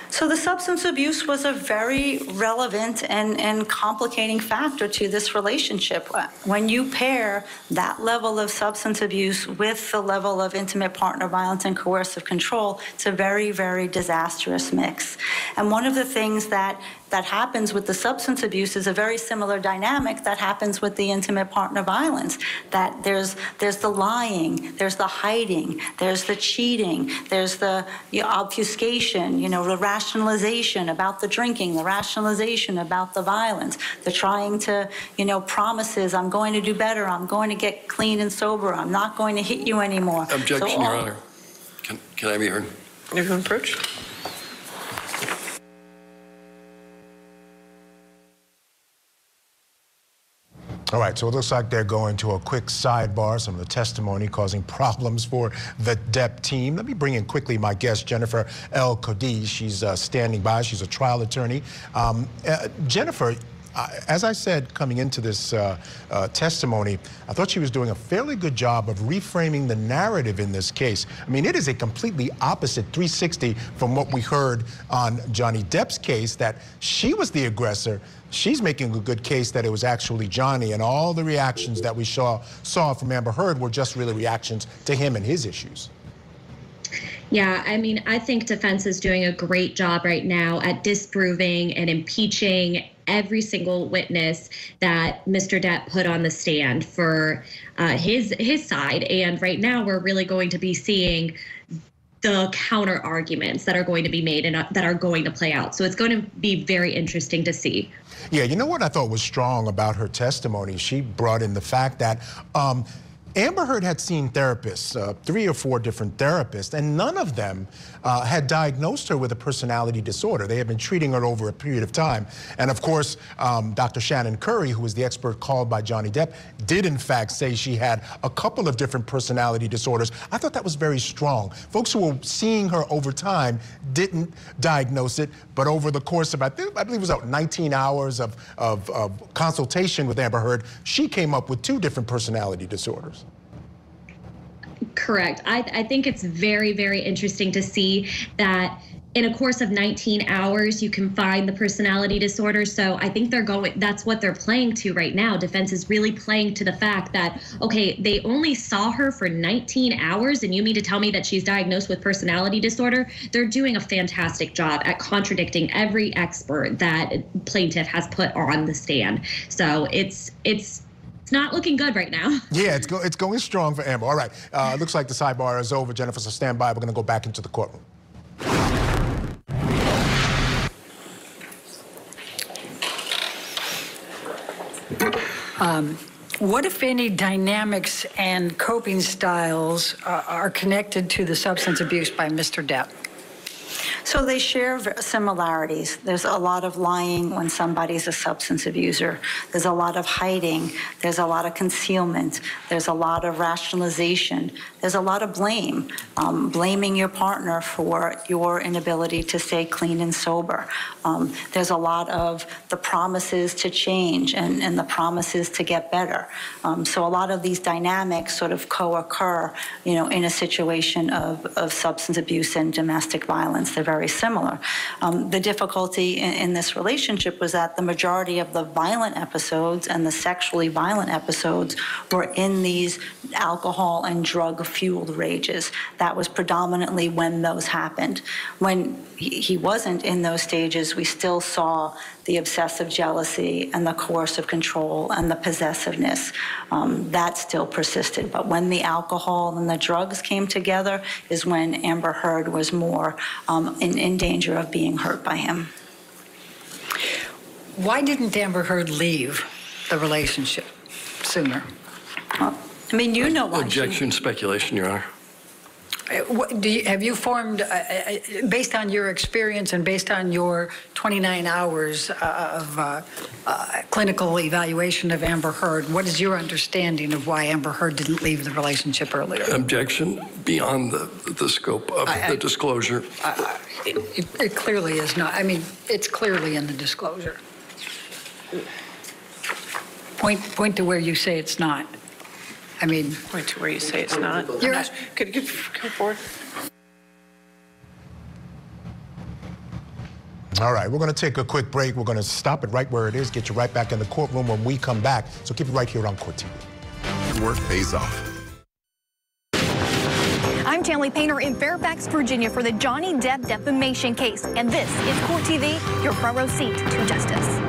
So the substance abuse was a very relevant and complicating factor to this relationship. When you pair that level of substance abuse with the level of intimate partner violence and coercive control, it's a very, very disastrous mix. And one of the things that happens with the substance abuse is a very similar dynamic that happens with the intimate partner violence, that there's the lying, there's the hiding, there's the cheating, there's the obfuscation, the rationalization about the drinking, the rationalization about the violence, the trying to, promises, I'm going to do better, I'm going to get clean and sober, I'm not going to hit you anymore. Objection, so, Your Honor. Can I be heard? You can approach. All right, so it looks like they're going to a quick sidebar, some of the testimony causing problems for the Depp team. Let me bring in quickly my guest, Jennifer L. Cody. She's standing by. She's a trial attorney. Jennifer, as I said coming into this testimony, I thought she was doing a fairly good job of reframing the narrative in this case. I mean, it is a completely opposite 360 from what we heard on Johnny Depp's case, that she was the aggressor. She's making a good case that it was actually Johnny, and all the reactions that we saw from Amber Heard were just really reactions to him and his issues. Yeah, I mean, I think defense is doing a great job right now at disproving and impeaching every single witness that Mr. Depp put on the stand for his side. And right now we're really going to be seeing the counter arguments that are going to be made and that are going to play out. So it's going to be very interesting to see. Yeah, you know what I thought was strong about her testimony? She brought in the fact that Amber Heard had seen therapists, 3 or 4 different therapists, and none of them had diagnosed her with a personality disorder. They had been treating her over a period of time. And of course, Dr. Shannon Curry, who was the expert called by Johnny Depp, did in fact say she had a couple of different personality disorders. I thought that was very strong. Folks who were seeing her over time didn't diagnose it, but over the course of, I believe it was about 19 hours of consultation with Amber Heard, she came up with 2 different personality disorders. Correct. I think it's very, very interesting to see that in a course of 19 hours, you can find the personality disorder. So I think that's what they're playing to right now. Defense is really playing to the fact that, okay, they only saw her for 19 hours and you mean to tell me that she's diagnosed with personality disorder? They're doing a fantastic job at contradicting every expert that plaintiff has put on the stand. So it's not looking good right now. Yeah, it's going strong for Amber. All right, it looks like the sidebar is over, Jennifer, so stand by. We're going to go back into the courtroom. What, if any, dynamics and coping styles are connected to the substance abuse by Mr. Depp? So they share similarities. There's a lot of lying when somebody's a substance abuser. There's a lot of hiding. There's a lot of concealment. There's a lot of rationalization. There's a lot of blame, blaming your partner for your inability to stay clean and sober. There's a lot of the promises to change and the promises to get better. So a lot of these dynamics sort of co-occur, in a situation of substance abuse and domestic violence. They're very very similar. The difficulty in this relationship was that the majority of the violent episodes and the sexually violent episodes were in these alcohol and drug-fueled rages. That was predominantly when those happened. When he wasn't in those stages, we still saw the obsessive jealousy and the coercive control and the possessiveness. That still persisted. But when the alcohol and the drugs came together is when Amber Heard was more in danger of being hurt by him. Why didn't Amber Heard leave the relationship sooner? Well, I mean, you know why. Objection, speculation, Your Honor. Have you formed, based on your experience and based on your 29 hours of clinical evaluation of Amber Heard, what is your understanding of why Amber Heard didn't leave the relationship earlier? Objection beyond the scope of the disclosure. It clearly is not. I mean, it's clearly in the disclosure. Point to where you say it's not. I mean, point to where you say it's not. Could you come forward? All right, we're going to take a quick break. We're going to stop it right where it is, get you right back in the courtroom when we come back. So keep it right here on Court TV. Work pays off. I'm Chanley Painter in Fairfax, Virginia for the Johnny Depp defamation case. And this is Court TV, your front row seat to justice.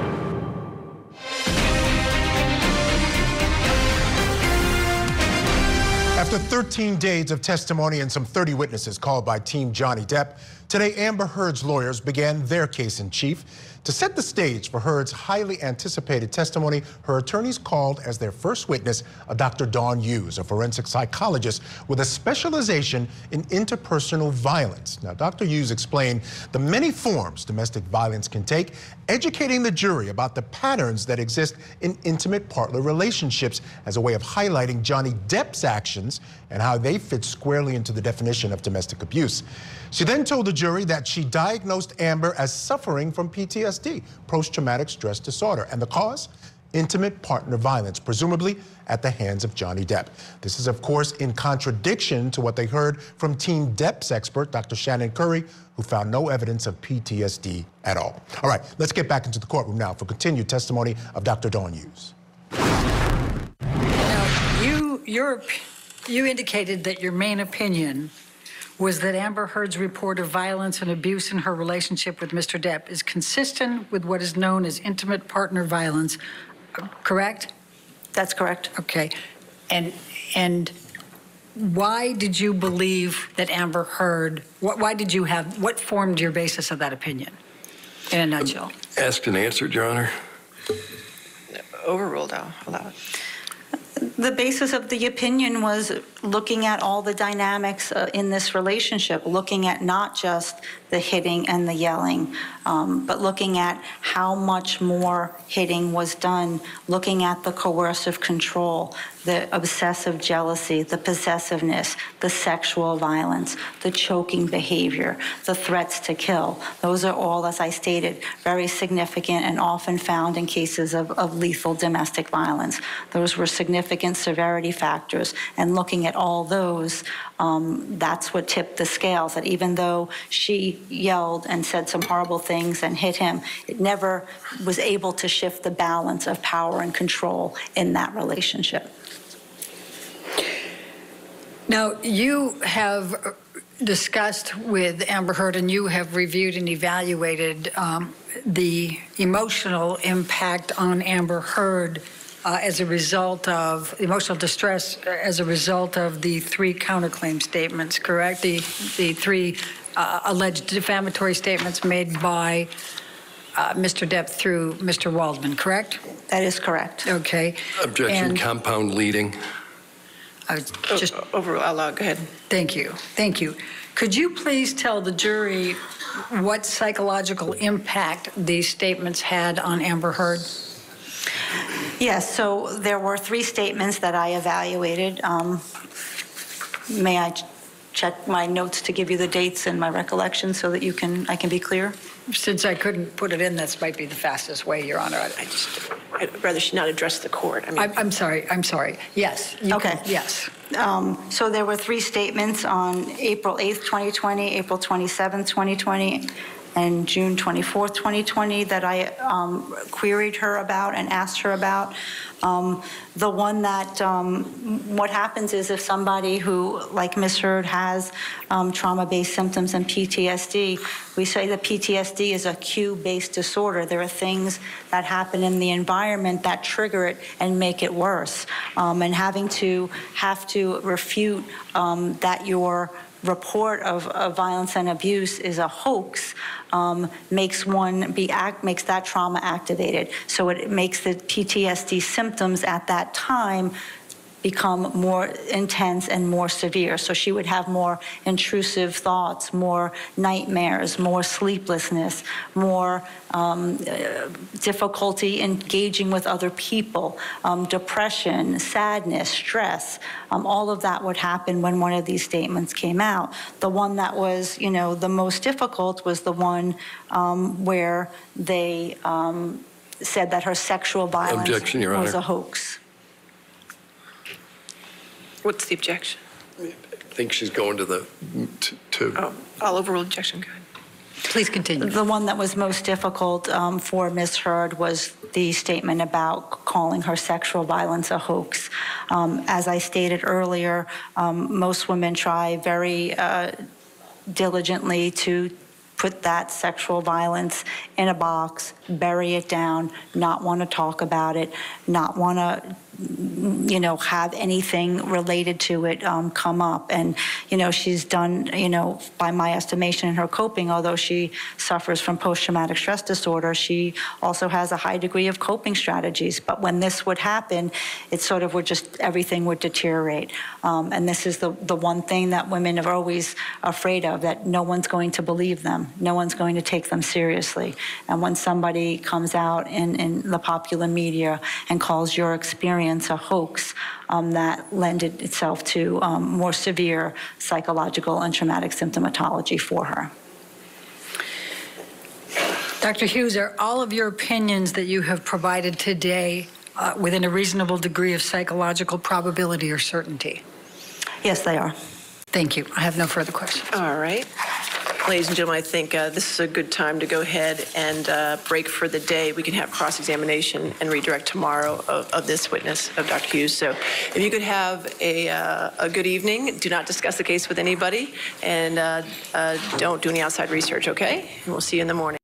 After 13 days of testimony and some 30 witnesses called by Team Johnny Depp, today Amber Heard's lawyers began their case in chief. To set the stage for Heard's highly anticipated testimony, her attorneys called as their first witness a Dr. Dawn Hughes, a forensic psychologist with a specialization in interpersonal violence. Now, Dr. Hughes explained the many forms domestic violence can take, educating the jury about the patterns that exist in intimate partner relationships as a way of highlighting Johnny Depp's actions and how they fit squarely into the definition of domestic abuse. She then told the jury that she diagnosed Amber as suffering from PTSD, post-traumatic stress disorder, and the cause? Intimate partner violence, presumably at the hands of Johnny Depp. This is, of course, in contradiction to what they heard from Team Depp's expert, Dr. Shannon Curry, who found no evidence of PTSD at all. All right, let's get back into the courtroom now for continued testimony of Dr. Dawn Hughes. Now, you indicated that your main opinion was that Amber Heard's report of violence and abuse in her relationship with Mr. Depp is consistent with what is known as intimate partner violence, correct? That's correct. Okay. And why did you believe that Amber Heard, what formed your basis of that opinion in a nutshell? Asked and answered, Your Honor. Overruled, I'll allow it. The basis of the opinion was looking at all the dynamics in this relationship, looking at not just the hitting and the yelling, but looking at how much more hitting was done, looking at the coercive control, the obsessive jealousy, the possessiveness, the sexual violence, the choking behavior, the threats to kill. Those are all, as I stated, very significant and often found in cases of lethal domestic violence. Those were significant severity factors, and looking at all those, that's what tipped the scales, that even though she yelled and said some horrible things and hit him, it never was able to shift the balance of power and control in that relationship. Now, you have discussed with Amber Heard and you have reviewed and evaluated the emotional impact on Amber Heard as a result of emotional distress, as a result of the three counterclaim statements, correct? The three alleged defamatory statements made by Mr. Depp through Mr. Waldman, correct? That is correct. Okay. Objection, and compound leading. I was just overall, go ahead. Thank you. Thank you. Could you please tell the jury what psychological impact these statements had on Amber Heard? Yes, so there were three statements that I evaluated. May I check my notes to give you the dates and my recollection so that you can, I can be clear? Since I couldn't put it in, this might be the fastest way, Your Honor. I'd rather she not address the court. I mean, I'm sorry. Yes. You okay. Yes. So there were three statements on April 8th, 2020, April 27th, 2020, and June 24th, 2020 that I queried her about and asked her about. The one that what happens is if somebody who, like Ms. Heard, has trauma-based symptoms and PTSD, we say that PTSD is a cue-based disorder. There are things that happen in the environment that trigger it and make it worse. And having to refute that your report of violence and abuse is a hoax makes one makes that trauma activated. So it makes the PTSD symptoms at that time become more intense and more severe. So she would have more intrusive thoughts, more nightmares, more sleeplessness, more difficulty engaging with other people, depression, sadness, stress. All of that would happen when one of these statements came out. The one that was, you know, the most difficult was the one where they said that her sexual violence was a hoax. What's the objection? I think she's going to the two. Oh, I'll overrule objection. Go ahead. Please continue. The one that was most difficult for Ms. Heard was the statement about calling her sexual violence a hoax. As I stated earlier, most women try very diligently to put that sexual violence in a box, bury it down, not want to talk about it, not want to, you know, have anything related to it come up. And, you know, she's done, you know, by my estimation in her coping, although she suffers from post-traumatic stress disorder, she also has a high degree of coping strategies. But when this would happen, it sort of would just, everything would deteriorate. And this is the one thing that women are always afraid of, that no one's going to believe them. No one's going to take them seriously. And when somebody comes out in the popular media and calls your experience a hoax, that lended itself to more severe psychological and traumatic symptomatology for her. Dr. Hughes, are all of your opinions that you have provided today within a reasonable degree of psychological probability or certainty? Yes, they are. Thank you. I have no further questions. All right. Ladies and gentlemen, I think this is a good time to go ahead and break for the day. We can have cross-examination and redirect tomorrow of this witness, of Dr. Hughes. So if you could have a good evening, do not discuss the case with anybody, and don't do any outside research, okay? And we'll see you in the morning.